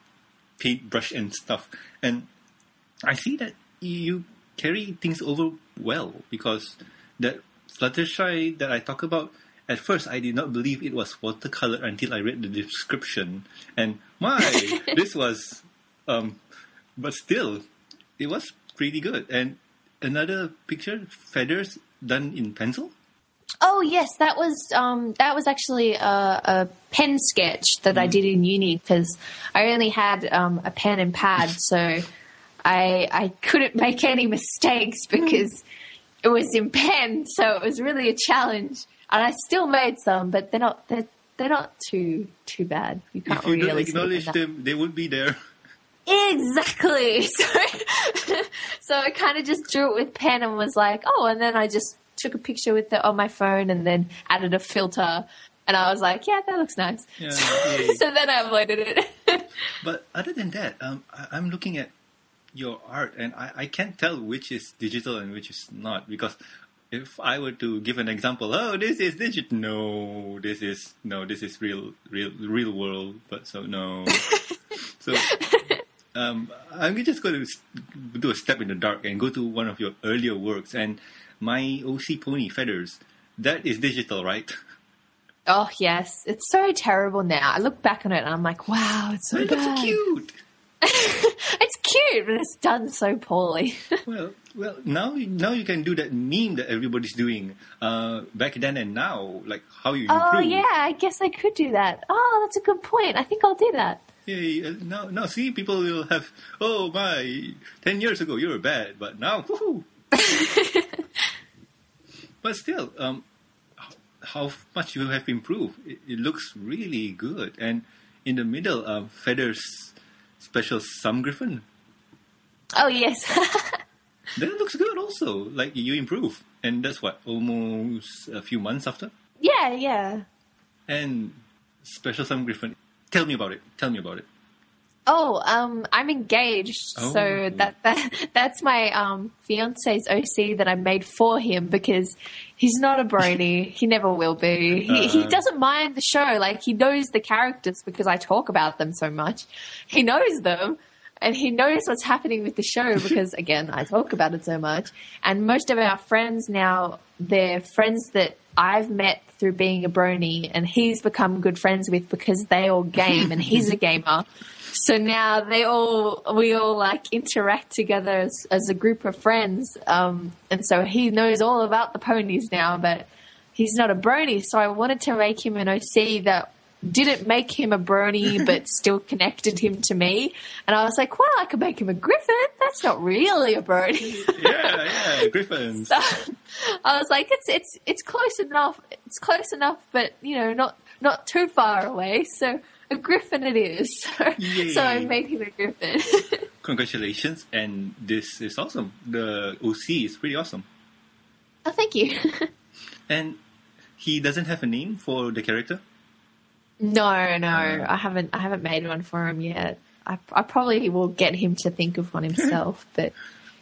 paintbrush and stuff. And I see that you carry things over well because that Fluttershy that I talk about, at first I did not believe it was watercolor until I read the description. And my, this was, um, but still, it was pretty good. And another picture, feathers done in pencil? Oh, yes, that was um, that was actually a, a pen sketch that mm. I did in uni because I only had um, a pen and pad, so... I, I couldn't make any mistakes because it was in pen, so it was really a challenge. And I still made some, but they're not they're, they're not too too bad. You can't if you really don't acknowledge them; they would be there. Exactly. So, so I kind of just drew it with pen and was like, oh, and then I just took a picture with it on my phone and then added a filter. And I was like, yeah, that looks nice. Yeah, yeah. So then I uploaded it. But other than that, um, I, I'm looking at your art, and I, I can't tell which is digital and which is not, because if I were to give an example, oh, this is digital, no, this is no, this is real, real, real world, but so no. so um, I'm just going to do a step in the dark and go to one of your earlier works, and my O C Pony Feathers, that is digital, right? Oh yes, it's so terrible now. I look back on it and I'm like, wow, it's so it looks cute. It's cute, but it's done so poorly. well, well, now now you can do that meme that everybody's doing uh, back then and now, like how you improve. Oh, yeah, I guess I could do that. Oh, that's a good point. I think I'll do that. Yeah, now, now see, people will have, oh, my, ten years ago you were bad, but now, woohoo. But still, um, how much you have improved. It, it looks really good. And in the middle, um, feathers... Special Sum Griffin. Oh, yes. That looks good also. Like, you improve. And that's what, almost a few months after? Yeah, yeah. And Special Sum Griffin. Tell me about it. Tell me about it. Oh, um, I'm engaged, oh. so that, that that's my um, fiance's O C that I made for him because he's not a brony. He never will be. He, uh, he doesn't mind the show. Like, he knows the characters because I talk about them so much. He knows them, and he knows what's happening with the show because, again, I talk about it so much. And most of our friends now, they're friends that I've met through being a brony, and he's become good friends with because they all game and he's a gamer. So now they all, we all like interact together as, as a group of friends. Um, and so he knows all about the ponies now, but he's not a brony. So I wanted to make him an O C that didn't make him a brony, but still connected him to me. And I was like, well, I could make him a griffin. That's not really a brony. yeah, yeah, griffins. So I was like, it's, it's, it's close enough. It's close enough, but you know, not, not too far away. So, a griffin it is. So, so I'm making a griffin. Congratulations, and this is awesome. The O C is pretty awesome. Oh, thank you. And he doesn't have a name for the character? No, no. Uh, I haven't I haven't made one for him yet. I, I probably will get him to think of one himself, but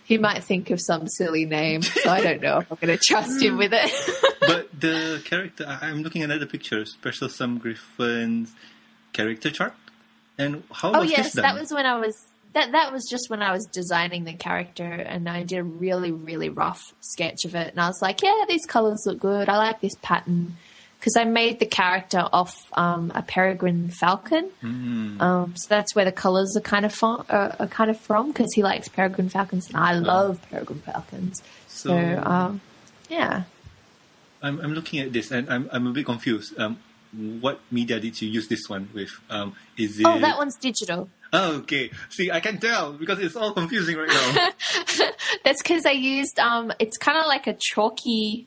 he might think of some silly name, so I don't know if I'm going to trust him with it. But the character, I'm looking at other pictures, special some griffins... character chart, and how oh, was yes, this done? Oh yes, that was when I was that that was just when I was designing the character, and I did a really really rough sketch of it, and I was like, yeah, these colors look good. I like this pattern because I made the character off um, a peregrine falcon, mm. um, so that's where the colors are kind of from, uh, are kind of from because he likes peregrine falcons, and I love uh, peregrine falcons. So, so um, yeah, I'm I'm looking at this, and I'm I'm a bit confused. Um, What media did you use this one with? Um, is it... Oh, that one's digital. Oh, okay. See, I can tell because it's all confusing right now. That's because I used, um, it's kind of like a chalky,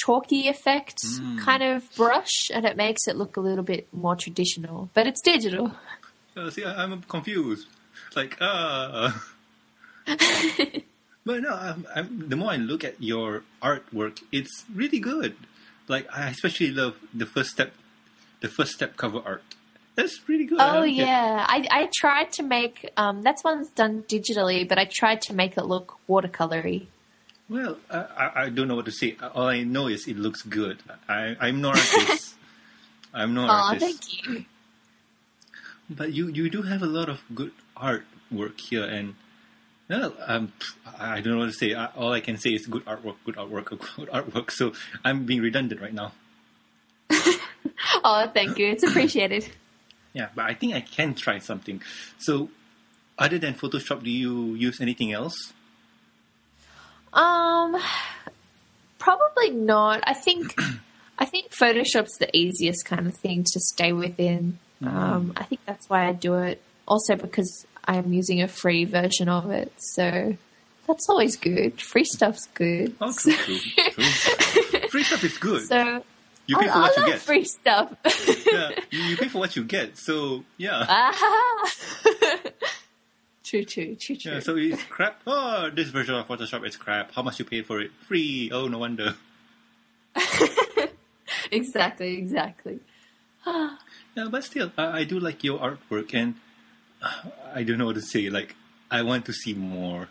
chalky effect mm. kind of brush, and it makes it look a little bit more traditional, but it's digital. Oh, see, I, I'm confused. Like, ah. Uh... But no, I'm, I'm, the more I look at your artwork, it's really good. Like, I especially love the first step. The first step cover art. That's pretty good. Oh, yeah. yeah. I, I tried to make... Um, that's one's done digitally, but I tried to make it look watercolour-y. Well, I, I don't know what to say. All I know is it looks good. I, I'm no artist. I'm no oh, artist. Oh, thank you. But you, you do have a lot of good artwork here. And, well, um, I don't know what to say. I, all I can say is good artwork, good artwork, good artwork. So I'm being redundant right now. Oh, thank you. It's appreciated. Yeah, but I think I can try something. So, other than Photoshop, do you use anything else? Um, probably not. I think I think Photoshop's the easiest kind of thing to stay within. Mm-hmm. Um, I think that's why I do it. Also because I'm using a free version of it, so that's always good. Free stuff's good. Oh, true, true, true. Free stuff is good. So. You pay I, for what I you get. Free stuff. Yeah, you, you pay for what you get. So yeah. True, true, true, true. Yeah, so it's crap. Oh, this version of Photoshop is crap. How much you pay for it? Free. Oh, no wonder. exactly, exactly. Yeah, but still, I, I do like your artwork, and uh, I don't know what to say. Like, I want to see more.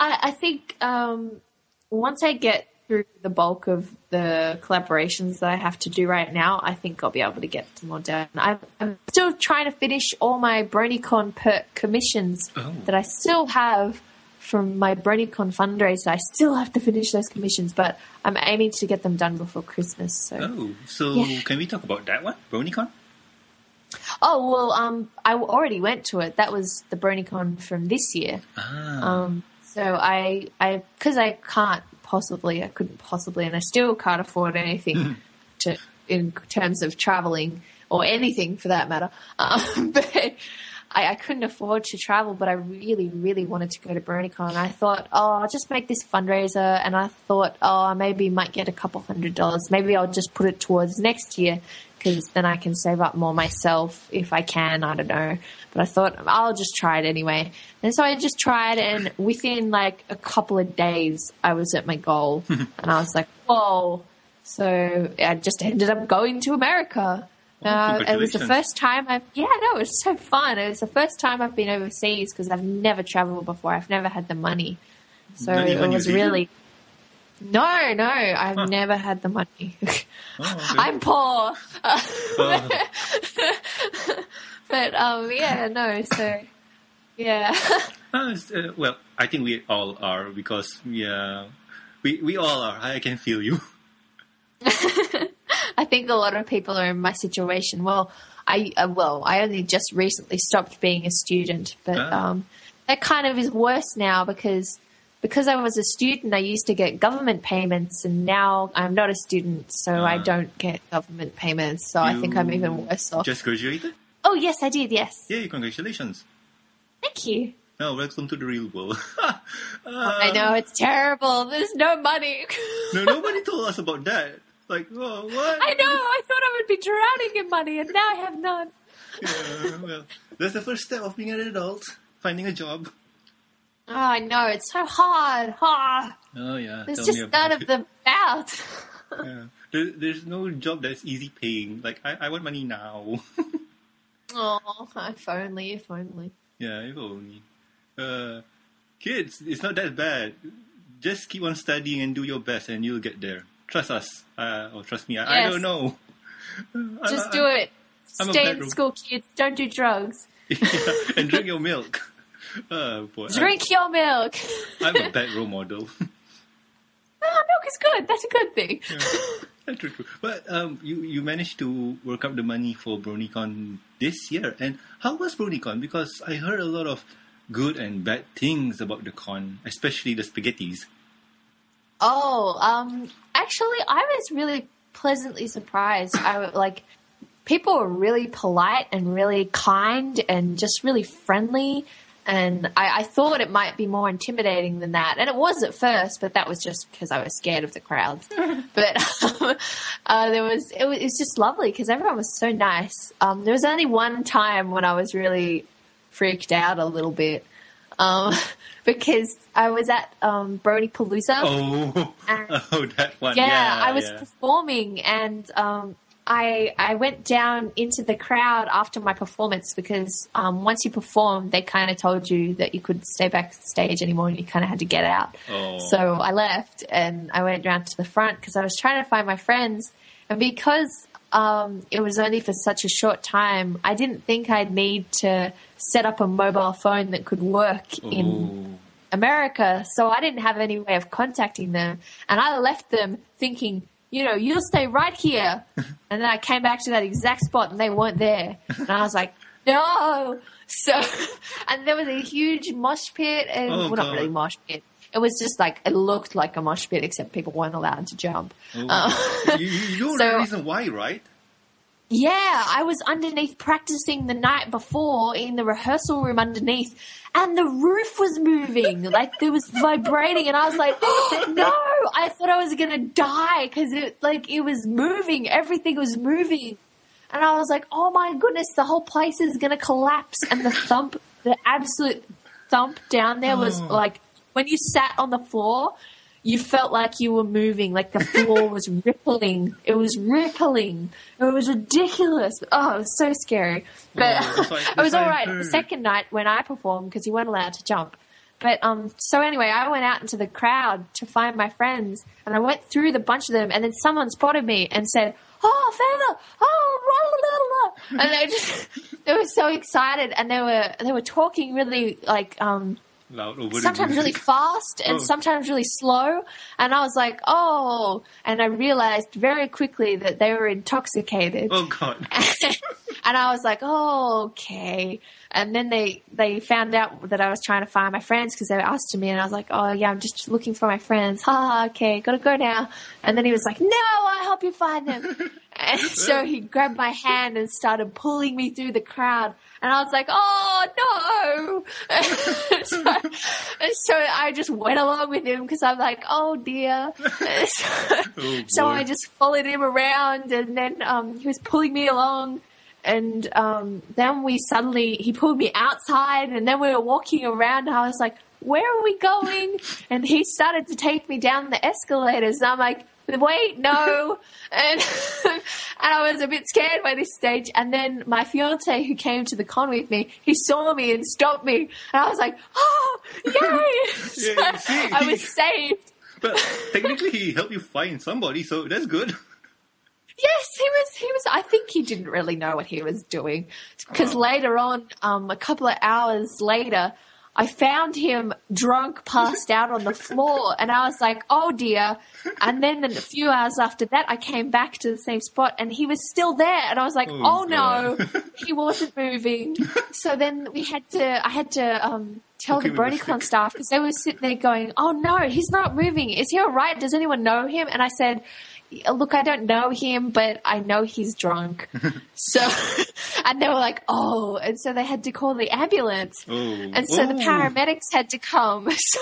I, I think um, once I get. Through the bulk of the collaborations that I have to do right now, I think I'll be able to get some more done. I'm, I'm still trying to finish all my BronyCon perk commissions oh. that I still have from my BronyCon fundraiser. I still have to finish those commissions, but I'm aiming to get them done before Christmas. So. Oh, so yeah. Can we talk about that one, BronyCon? Oh, well, um, I already went to it. That was the BronyCon from this year. Ah. Um, so I, I, because I can't, Possibly, I couldn't possibly, and I still can't afford anything to in terms of traveling or anything for that matter. Um, but I, I couldn't afford to travel, but I really, really wanted to go to BronyCon. I thought, oh, I'll just make this fundraiser, and I thought, oh, I maybe might get a couple hundred dollars. Maybe I'll just put it towards next year because then I can save up more myself if I can. I don't know, but I thought I'll just try it anyway. And so I just tried, and within like a couple of days, I was at my goal, and I was like, "Whoa!" So I just ended up going to America, Uh, it was the first time I've, yeah, no, it was so fun. It was the first time I've been overseas because I've never traveled before. I've never had the money. So it was really, no, no, I've huh. never had the money. Oh, okay. I'm poor. Uh. But, um, yeah, no, so, yeah. uh, well, I think we all are because, yeah, we, we all are. I can feel you. I think a lot of people are in my situation. Well, I uh, well, I only just recently stopped being a student, but oh. um, that kind of is worse now because because I was a student, I used to get government payments, and now I'm not a student, so uh, I don't get government payments. So I think I'm even worse off. Just graduated? Oh yes, I did. Yes. Yeah, congratulations. Thank you. No, welcome to the real world. uh, I know, it's terrible. There's no money. No, nobody told us about that. Like, whoa, what? I know, I thought I would be drowning in money, and now I have none. Yeah, well, that's the first step of being an adult, finding a job. Oh, I know, it's so hard. hard. Oh, yeah. There's just none of them out. Yeah. there, there's no job that's easy paying. Like, I, I want money now. Oh, if only, if only. Yeah, if only. Uh, kids, it's not that bad. Just keep on studying and do your best and you'll get there. Trust us. Uh, or trust me. I, yes. I don't know. Just I, I, do it. I'm Stay in school, kids. Don't do drugs. Yeah, and drink your milk. Uh, boy, drink I'm, your milk. I'm a bad role model. Oh, milk is good. That's a good thing. Yeah. That's true, true. But um, you, you managed to work up the money for BronyCon this year. And how was BronyCon? Because I heard a lot of good and bad things about the con, especially the spaghettis. Oh, um, actually, I was really pleasantly surprised. I like people were really polite and really kind and just really friendly. And I, I thought it might be more intimidating than that, and it was at first, but that was just because I was scared of the crowds. But um, uh, there was it, was it was just lovely because everyone was so nice. Um, there was only one time when I was really freaked out a little bit. Um, because I was at um, BronyPalooza. Oh, oh, that one. Yeah, yeah I was yeah. performing, and um, I I went down into the crowd after my performance because um, once you performed, they kind of told you that you couldn't stay backstage anymore and you kind of had to get out. Oh. So I left and I went down to the front because I was trying to find my friends. And because um, it was only for such a short time, I didn't think I'd need to set up a mobile phone that could work Ooh. in America. So I didn't have any way of contacting them. And I left them thinking, you know, you'll stay right here. And then I came back to that exact spot and they weren't there. And I was like, no. So, and there was a huge mosh pit. And, oh, well, not really mosh pit. It was just like, it looked like a mosh pit, except people weren't allowed to jump. Oh. Um, you, you know so, the reason why, right? Yeah, I was underneath practicing the night before in the rehearsal room underneath, and the roof was moving. Like, it was vibrating, and I was like, oh, no! I thought I was going to die because, it, like, it was moving. Everything was moving. And I was like, oh, my goodness, the whole place is going to collapse. And the thump, the absolute thump down there was, oh. like, when you sat on the floor, you felt like you were moving, like the floor was rippling. It was rippling. It was ridiculous. Oh, it was so scary. But oh, that's like, that's it was all right the second night when I performed because you weren't allowed to jump. But um, so anyway, I went out into the crowd to find my friends, and I went through the bunch of them, and then someone spotted me and said, oh, Feather, oh, la, la, la. And they just they were so excited, and they were they were talking really like um. Loud over sometimes really fast and oh. sometimes really slow. And I was like, oh, and I realized very quickly that they were intoxicated. Oh, God. And I was like, oh, okay. And then they, they found out that I was trying to find my friends because they asked me, and I was like, oh, yeah, I'm just looking for my friends. Ha, okay, got to go now. And then he was like, no, I'll help you find them. And so he grabbed my hand and started pulling me through the crowd. And I was like, oh, no. And so, and so I just went along with him because I'm like, oh, dear. So, oh, so I just followed him around, and then um, he was pulling me along. And um, then we suddenly, he pulled me outside, and then we were walking around, and I was like, where are we going? And he started to take me down the escalators. And I'm like, wait, no. and and I was a bit scared by this stage. And then my fiance, who came to the con with me, he saw me and stopped me. And I was like, oh, yay. yeah, so see, I was he, saved. But technically he helped you find somebody, so that's good. Yes, he was, he was, I think he didn't really know what he was doing, because oh. later on, um, a couple of hours later, I found him drunk, passed out on the floor, and I was like, oh dear. And then a few hours after that, I came back to the same spot and he was still there. And I was like, oh, oh no, he wasn't moving. So then we had to, I had to, um, tell okay, the BronyCon staff, because they were sitting there going, oh no, he's not moving. Is he all right? Does anyone know him? And I said, look, I don't know him, but I know he's drunk. So, and they were like, oh, and so they had to call the ambulance. Oh. And so oh. the paramedics had to come. So,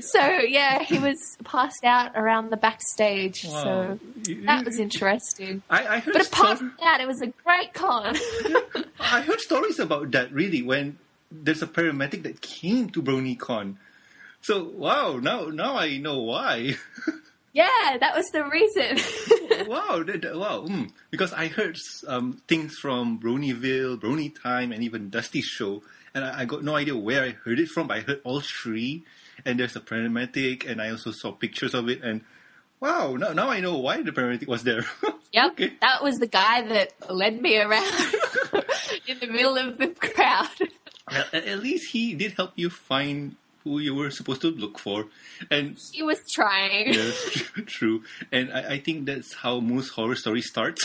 so, yeah, he was passed out around the backstage. Wow. So that was interesting. I, I heard but apart from that, it was a great con. I heard stories about that, really, when there's a paramedic that came to BronyCon. So, wow, now, now I know why. Yeah, that was the reason. wow, that, that, wow. Mm. Because I heard um, things from Bronyville, Brony Time, and even Dusty's show, and I, I got no idea where I heard it from, but I heard all three, and there's a paramedic, and I also saw pictures of it, and wow, now, now I know why the paramedic was there. Yep, okay. That was the guy that led me around in the middle of the crowd. At, at least he did help you find who you were supposed to look for. And she was trying. Yes, true. And I, I think that's how most horror stories start.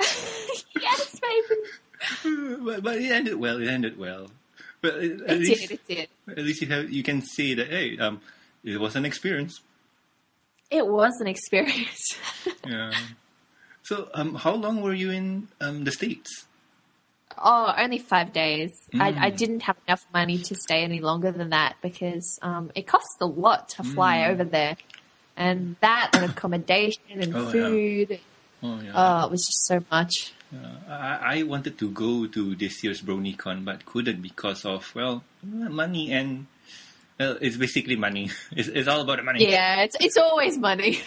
Yes, maybe. But, but it ended well. It ended well. But it, at it least, did, it did. At least you, have, you can say that, hey, um, it was an experience. It was an experience. Yeah. So um, how long were you in um, the States? Oh, only five days. Mm. I, I didn't have enough money to stay any longer than that, because um, it costs a lot to fly mm. over there. And that and accommodation and oh, food. Yeah. Oh, yeah. Oh, it was just so much. Yeah. I, I wanted to go to this year's BronyCon, but couldn't because of, well, money and... Well, it's basically money. It's, it's all about the money. Yeah, it's it's always money.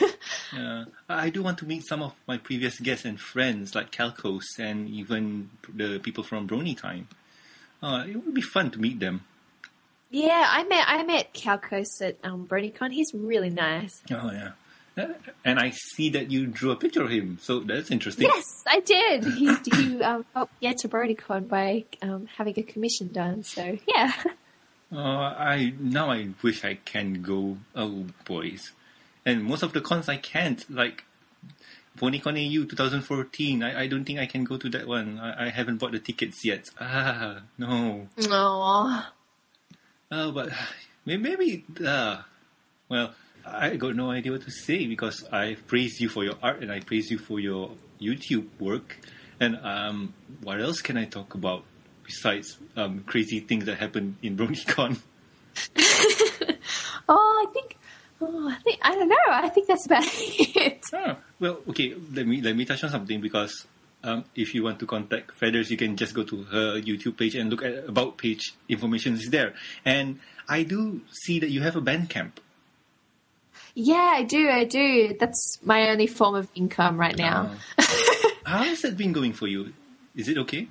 Yeah, I do want to meet some of my previous guests and friends, like Calcos and even the people from Brony Time. Uh, it would be fun to meet them. Yeah, I met I met Calcos at um, BronyCon. He's really nice. Oh yeah, and I see that you drew a picture of him, so that's interesting. Yes, I did. He he um, helped get to BronyCon by um, having a commission done. So yeah. Uh, I now I wish I can go. Oh, boys. And most of the cons I can't. Like, PonyCon A U twenty fourteen. I, I don't think I can go to that one. I, I haven't bought the tickets yet. Ah, no. No. Uh, but maybe... Uh, well, I got no idea what to say, because I praise you for your art and I praise you for your YouTube work. And um, what else can I talk about? Besides um, crazy things that happen in BronyCon. oh, I think, oh, I think, I don't know. I think that's about it. Oh, well, okay. Let me let me touch on something, because um, if you want to contact Feathers, you can just go to her YouTube page and look at about page. Information is there, and I do see that you have a Bandcamp. Yeah, I do. I do. That's my only form of income right now. Uh, how has that been going for you? Is it okay?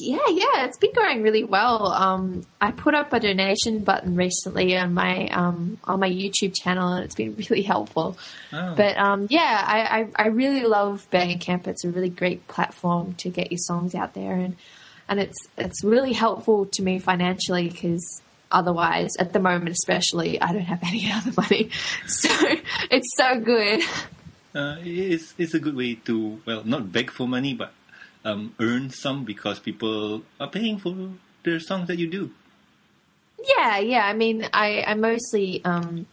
Yeah, yeah, it's been going really well. Um, I put up a donation button recently on my um, on my YouTube channel, and it's been really helpful. Oh. But um, yeah, I, I, I really love Bandcamp. It's a really great platform to get your songs out there, and and it's it's really helpful to me financially, because otherwise, at the moment especially, I don't have any other money. So it's so good. Uh, it's it's a good way to, well, not beg for money, but Um, earn some, because people are paying for their songs that you do. Yeah, yeah. I mean, I, I mostly um,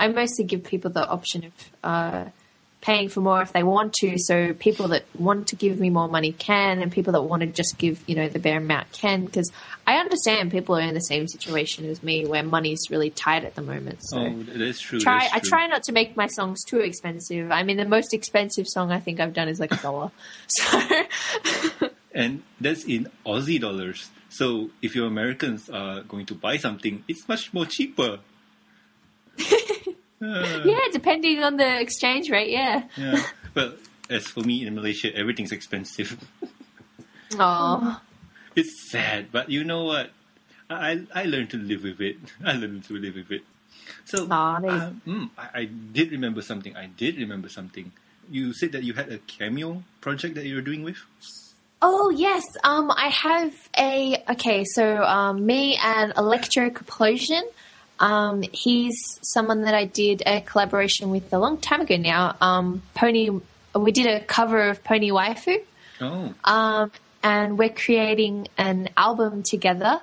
I mostly give people the option of uh, paying for more if they want to. So people that want to give me more money can, and people that want to just give, you know, the bare amount can. Because I understand people are in the same situation as me, where money's really tight at the moment. So oh, that's true. Try, that's true. I try not to make my songs too expensive. I mean, the most expensive song I think I've done is like a dollar. So. and that's in Aussie dollars. So if your Americans are going to buy something, it's much more cheaper. Uh, yeah, depending on the exchange rate, yeah. Yeah. Well, as for me in Malaysia, everything's expensive. Oh, it's sad, but you know what? I I learned to live with it. I learned to live with it. So oh, nice. uh, mm, I, I did remember something. I did remember something. You said that you had a Cameo project that you were doing with? Oh, yes. Um, I have a... Okay, so um, me and Electro Coplosion, um, he's someone that I did a collaboration with a long time ago now. Um, Pony... We did a cover of Pony Waifu. Oh. Um, and we're creating an album together.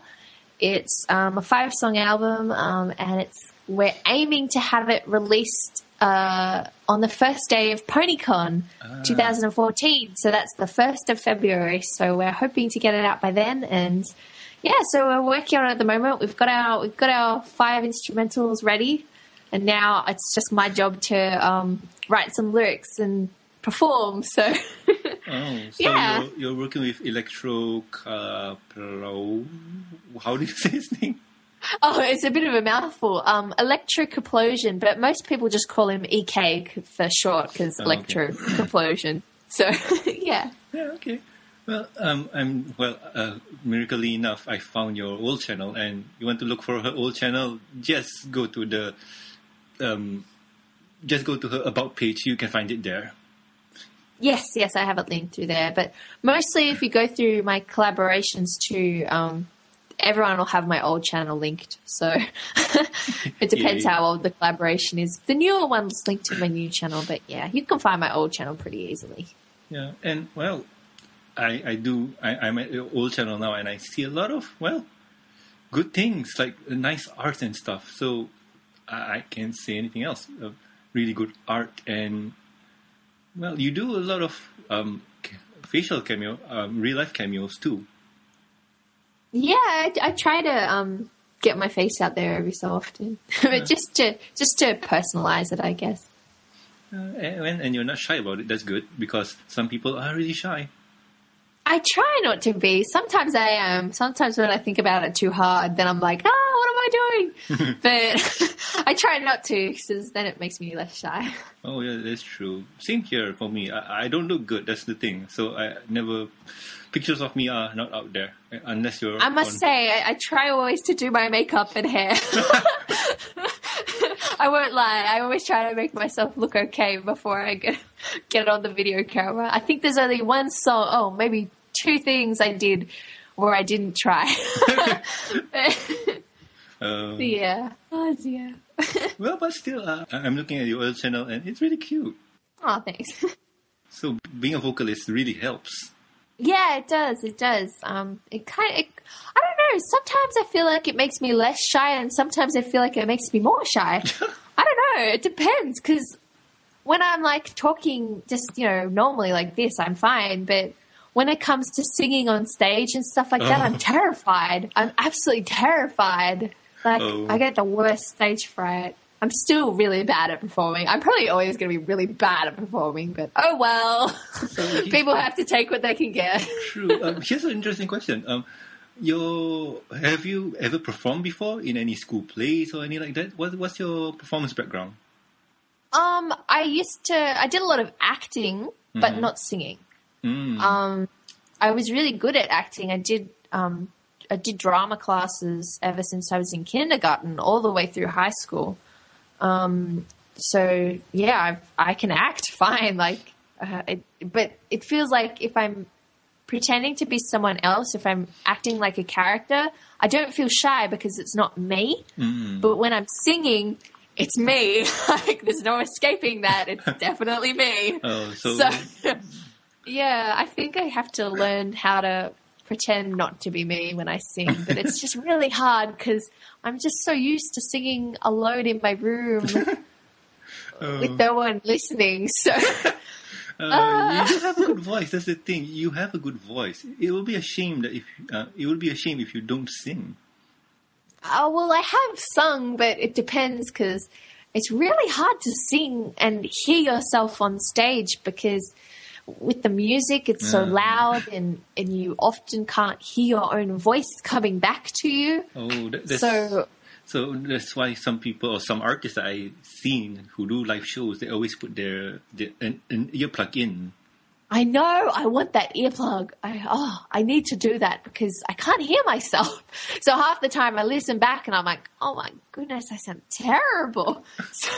It's um, a five-song album, um, and it's we're aiming to have it released uh, on the first day of PonyCon uh. twenty fourteen. So that's the first of February. So we're hoping to get it out by then. And, yeah, so we're working on it at the moment. We've got our we've got our five instrumentals ready, and now it's just my job to um, write some lyrics and perform. So... Oh, so yeah. you're, you're working with Electro Coplosion. How do you say his name? Oh, it's a bit of a mouthful. Um, Electro Coplosion, but most people just call him E K for short because oh, Electro okay. Coplosion. So, yeah. Yeah, okay. Well, um, I'm well. Uh, miraculously enough, I found your old channel, and you want to look for her old channel? Just go to the, um, just go to her about page. You can find it there. Yes, yes, I have it linked through there. But mostly if you go through my collaborations too, um, everyone will have my old channel linked. So it depends yeah. how old the collaboration is. The newer one's linked to my new channel. But, yeah, you can find my old channel pretty easily. Yeah, and, well, I, I do. I, I'm at your old channel now, and I see a lot of, well, good things, like nice art and stuff. So I, I can't say anything else. Uh, really good art and... Well, you do a lot of um, facial cameo, um, real-life cameos too. Yeah, I, I try to um, get my face out there every so often, but yeah. just to just to personalize it, I guess. Uh, and, and you're not shy about it. That's good, because some people are really shy. I try not to be. Sometimes I am. Sometimes when I think about it too hard, then I'm like, ah, oh, what am I doing? But I try not to, because then it makes me less shy. Oh, yeah, that's true. Same here for me. I, I don't look good. That's the thing. So I never... Pictures of me are not out there, unless you're... I must on... say, I, I try always to do my makeup and hair. I won't lie. I always try to make myself look okay before I get, get on the video camera. I think there's only one song... Oh, maybe... two things I did where I didn't try. um, yeah. Oh, dear. Well, but still, uh, I'm looking at your old channel and it's really cute. Oh, thanks. So being a vocalist really helps. Yeah, it does. It does. Um, it kind of, it, I don't know. Sometimes I feel like it makes me less shy and sometimes I feel like it makes me more shy. I don't know. It depends, because when I'm like talking just, you know, normally like this, I'm fine, but when it comes to singing on stage and stuff like that, oh. I'm terrified. I'm absolutely terrified. Like, oh. I get the worst stage fright. I'm still really bad at performing. I'm probably always going to be really bad at performing, but oh well. So people have to take what they can get. True. Um, here's an interesting question. Um, your have you ever performed before in any school plays or any like that? What, what's your performance background? Um, I used to. I did a lot of acting, but mm-hmm. not singing. Mm. Um, I was really good at acting. I did, um, I did drama classes ever since I was in kindergarten all the way through high school. Um, so yeah, I've, I can act fine. Like, uh, it, but it feels like if I'm pretending to be someone else, if I'm acting like a character, I don't feel shy because it's not me. Mm. But when I'm singing, it's me. Like, there's no escaping that. It's definitely me. Oh, so. so Yeah, I think I have to learn how to pretend not to be me when I sing, but it's just really hard because I'm just so used to singing alone in my room oh. with no one listening. So uh, uh. You have a good voice. That's the thing. You have a good voice. It will be a shame that if uh, it would be a shame if you don't sing. Oh well, I have sung, but it depends because it's really hard to sing and hear yourself on stage because. with the music, it's so loud, and, and you often can't hear your own voice coming back to you. Oh, that's, so so that's why some people or some artists that I've seen who do live shows, they always put their, their an, an earplug in. I know. I want that earplug. I oh, I need to do that because I can't hear myself. So half the time I listen back and I'm like, oh my goodness, I sound terrible. So,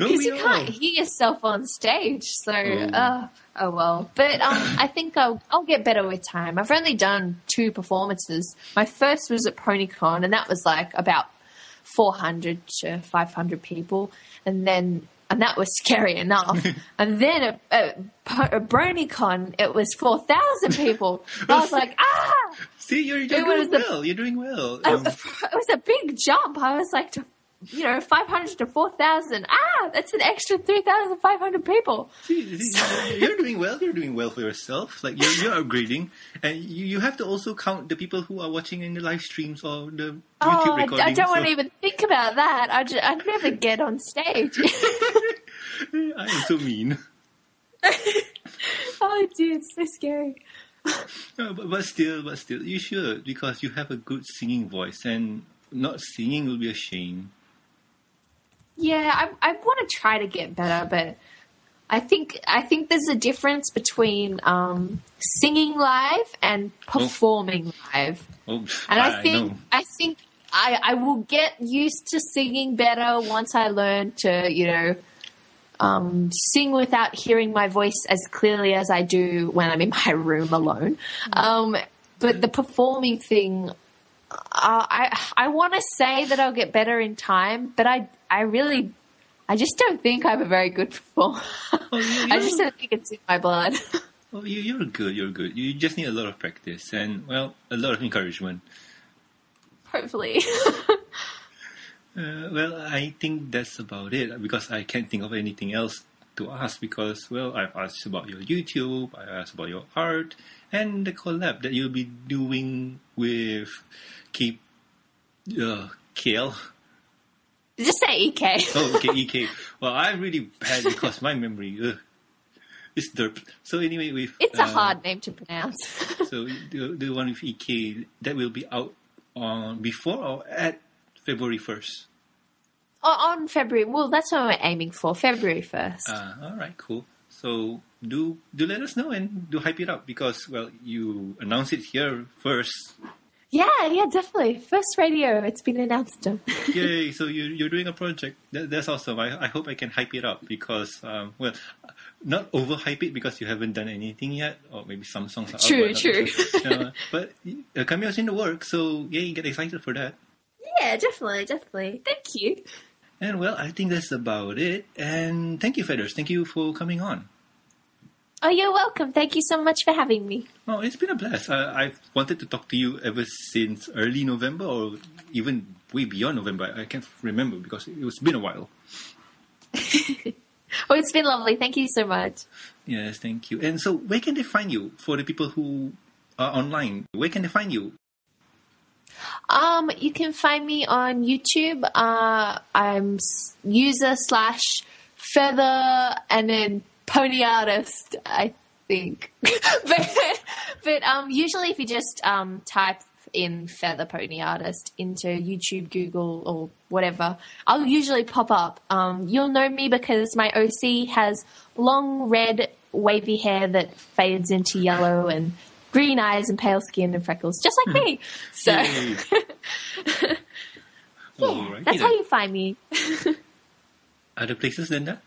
no, because you all. Can't hear yourself on stage. So oh, uh, oh well. But um, I think I'll I'll get better with time. I've only done two performances. My first was at PonyCon, and that was like about four hundred to five hundred people, and then. And that was scary enough. And then at, at, at BronyCon, it was four thousand people. I was like, ah! See, you're, you're doing well. A, you're doing well. Um, it was a big jump. I was like, to, you know, five hundred to four thousand. Ah, that's an extra three thousand five hundred people. See, so, you're doing well. You're doing well for yourself. Like, you're, you're upgrading. And you, you have to also count the people who are watching in the live streams or the... YouTube oh, recording, I don't so. want to even think about that. I just, I'd never get on stage. I am so mean. Oh, dude, it's so scary. No, but, but still, but still, you should, because you have a good singing voice, and not singing will be a shame. Yeah, I, I want to try to get better, but I think I think there's a difference between um, singing live and performing oh. live. Oh, and I, I think know. I think. I, I will get used to singing better once I learn to, you know, um, sing without hearing my voice as clearly as I do when I'm in my room alone. Um, but the performing thing, uh, I I want to say that I'll get better in time, but I I really, I just don't think I'm a very good performer. Oh, yeah, yeah. I just don't think it's in my blood. Well, you, you're good, you're good. You just need a lot of practice and, well, a lot of encouragement. Hopefully. uh, well, I think that's about it, because I can't think of anything else to ask, because, well, I've asked about your YouTube, I asked about your art, and the collab that you'll be doing with K- uh, K L. Just say E K. Oh, okay, E K. Well, I'm really bad because my memory... Ugh. It's derp. So anyway, with... It's a uh, hard name to pronounce. So the, the one with E K, that will be out on before or at February first? Oh, on February. Well, that's what we're aiming for, February first. Uh, all right, cool. So do do let us know and do hype it up because, well, you announce it here first. Yeah, yeah, definitely. First radio, it's been announced. Yay, so you, you're doing a project. That, that's awesome. I, I hope I can hype it up because, um, well... Not overhype it because you haven't done anything yet, or maybe some songs are true, out. True, true. uh, but uh, cameo's in the work, so yeah, you get excited for that. Yeah, definitely, definitely. Thank you. And well, I think that's about it. And thank you, Feathers. Thank you for coming on. Oh, you're welcome. Thank you so much for having me. Oh, it's been a blast. Uh, I've wanted to talk to you ever since early November, or even way beyond November. I can't remember because it's been a while. Oh, it's been lovely. Thank you so much. Yes, thank you. And so where can they find you for the people who are online? Where can they find you? Um, you can find me on YouTube. Uh, I'm user slash feather and then pony artist, I think. but but um, usually if you just um, type in Feather Pony Artist into YouTube, Google, or whatever, I'll usually pop up. Um, you'll know me because my O C has long red wavy hair that fades into yellow and green eyes and pale skin and freckles, just like me. So yeah, right, that's how you find me. Other places than that?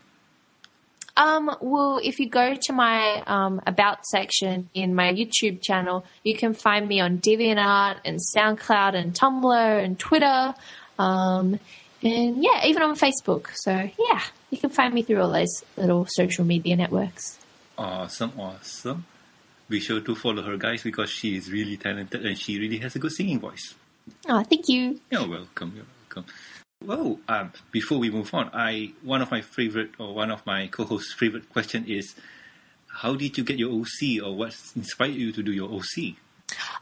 Um, well, if you go to my um, About section in my YouTube channel, you can find me on DeviantArt and SoundCloud and Tumblr and Twitter um, and, yeah, even on Facebook. So, yeah, you can find me through all those little social media networks. Awesome, awesome. Be sure to follow her, guys, because she is really talented and she really has a good singing voice. Oh, thank you. You're welcome, you're welcome. Well, um, before we move on, I one of my favorite or one of my co-hosts' favorite question is, how did you get your O C, or what inspired you to do your O C?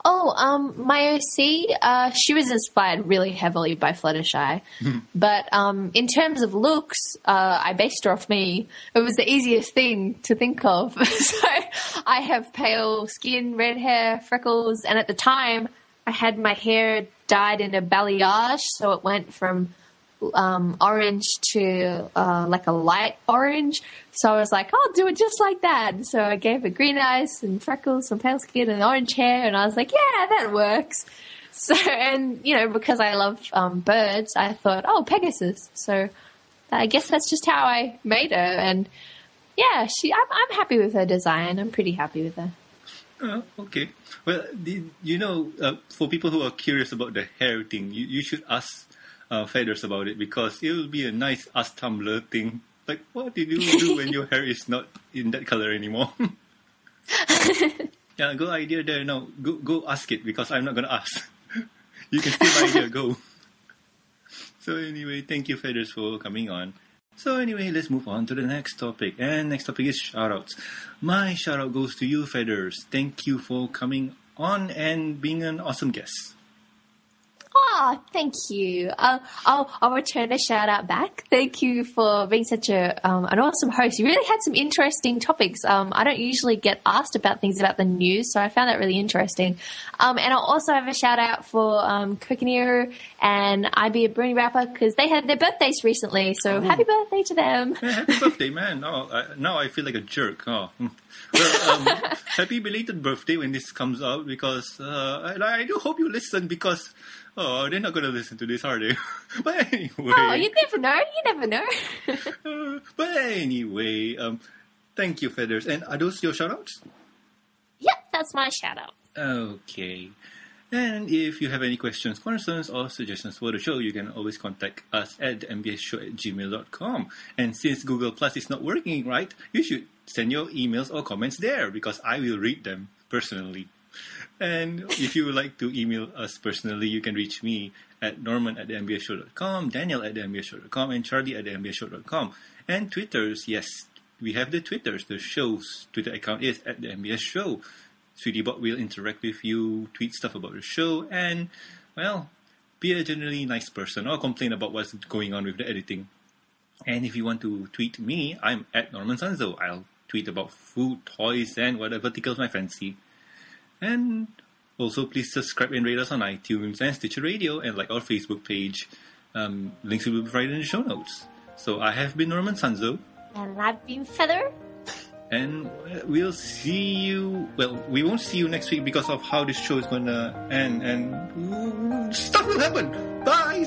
Oh, Oh, um, my O C, uh, she was inspired really heavily by Fluttershy. Mm. But um, in terms of looks, uh, I based her off me. It was the easiest thing to think of. So I have pale skin, red hair, freckles, and at the time I had my hair dyed in a balayage, so it went from um, orange to uh, like a light orange. So I was like, I'll do it just like that. And so I gave her green eyes and freckles and pale skin and orange hair, and I was like, yeah, that works. So, and, you know, because I love um, birds, I thought, oh, Pegasus. So I guess that's just how I made her. And, yeah, she. I'm, I'm happy with her design. I'm pretty happy with her. Oh, okay. Well, the, you know, uh, for people who are curious about the hair thing, you, you should ask uh, Feathers about it, because it will be a nice Ask Tumblr thing. Like, what did you do when your hair is not in that color anymore? Yeah, good idea there. No, go go ask it, because I'm not going to ask. You can steal my idea, go. So anyway, thank you, Feathers, for coming on. So anyway, let's move on to the next topic. And next topic is shoutouts. My shoutout goes to you, Feathers. Thank you for coming on and being an awesome guest. Oh, thank you. Uh, I'll, I'll return a shout-out back. Thank you for being such a um, an awesome host. You really had some interesting topics. Um, I don't usually get asked about things about the news, so I found that really interesting. Um, and I'll also have a shout-out for um, Kokeniro and I Be a Brony Rapper, because they had their birthdays recently, so oh. Happy birthday to them. Yeah, happy birthday, man. Oh, I, now I feel like a jerk. Oh. Well, um, happy belated birthday when this comes out, because uh, I, I do hope you listen, because... Oh, they're not going to listen to this, are they? But anyway... Oh, you never know. You never know. uh, but anyway, um, thank you, Feathers. And are those your shout-outs? Yep, that's my shout-out. Okay. And if you have any questions, concerns, or suggestions for the show, you can always contact us at the m b s show at gmail dot com. And since Google Plus is not working right, you should send your emails or comments there, because I will read them personally. And if you would like to email us personally, you can reach me at norman at the m b s show dot com, Daniel at the m b s show dot com, and Charlie at the m b s show dot com. And Twitters, yes, we have the Twitters. The show's Twitter account is at the m b s show. Sweetie Bot will interact with you, tweet stuff about the show, and, well, be a generally nice person or complain about what's going on with the editing. And if you want to tweet me, I'm at Norman Sanzo. I'll tweet about food, toys, and whatever tickles my fancy. And also, please subscribe and rate us on iTunes and Stitcher Radio, and like our Facebook page. Um, links will be provided in the show notes. So I have been Norman Sanzo. And I've been Feather. And we'll see you... Well, we won't see you next week because of how this show is going to end. And stuff will happen. Bye!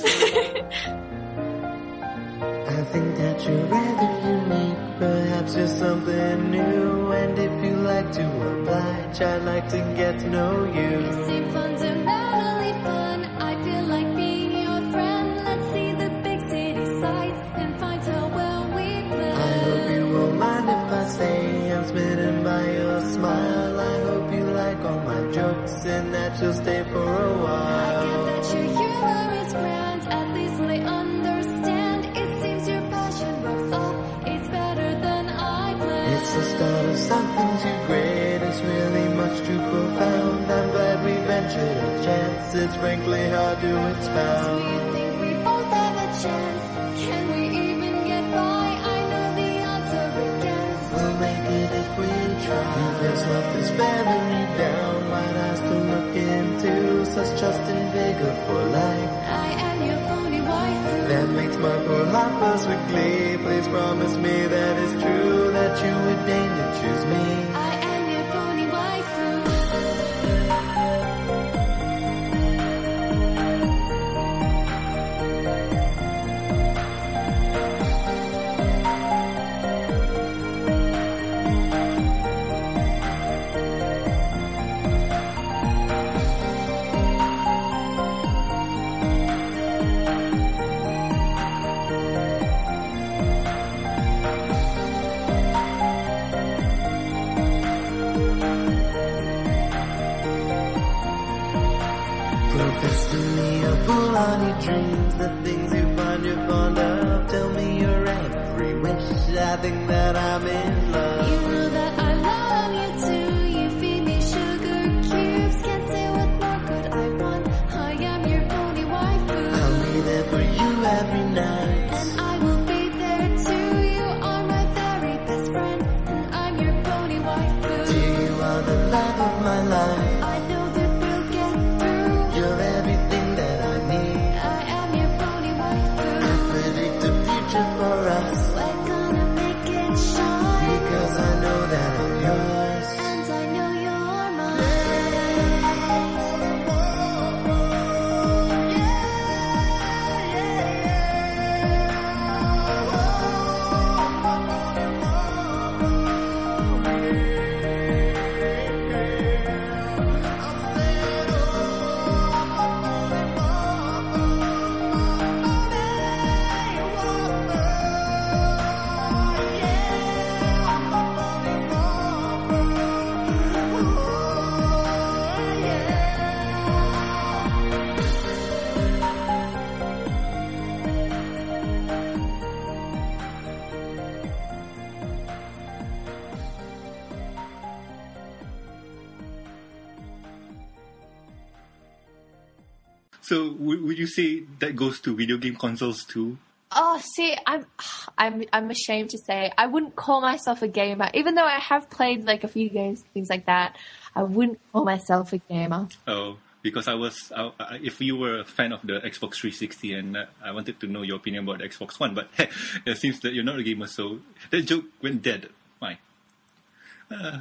I think that you're rather unique. Perhaps you're something new. And if you like to oblige, I'd like to get to know you. You seem fundamentally fun. I feel like being your friend. Let's see the big city sights and find how well we play. I hope you won't mind if I say I'm smitten by your smile. I hope you like all my jokes and that you'll stay for a while. I get that your humor is grand. At least I understand. It seems your passion rubs off. It's better than I planned. It's the start of something too great. It's really much too profound. I'm glad we ventured a chance. It's frankly hard to expound. We think we both have a chance. Can we even get by? I know the answer is yes. We'll make it if we try. If this love is bearing me down, might I still look into such trust and vigor for life? I am your pony wife. That makes my poor heart burst with glee. Please promise me that it's true, that you would deign to choose me. I am your pony waifu. Dreams, the things you find you're fond of. Tell me your every wish. I think that I'm in love. You know that I love you too. You feed me sugar cubes. Can't stay with my So w- would you say that goes to video game consoles too? Oh, see, I'm, I'm, I'm ashamed to say I wouldn't call myself a gamer, even though I have played like a few games, things like that. I wouldn't call myself a gamer. Oh, because I was, I, I, if you were a fan of the Xbox three sixty, and uh, I wanted to know your opinion about the Xbox One, but hey, it seems that you're not a gamer, so that joke went dead. Why? Uh,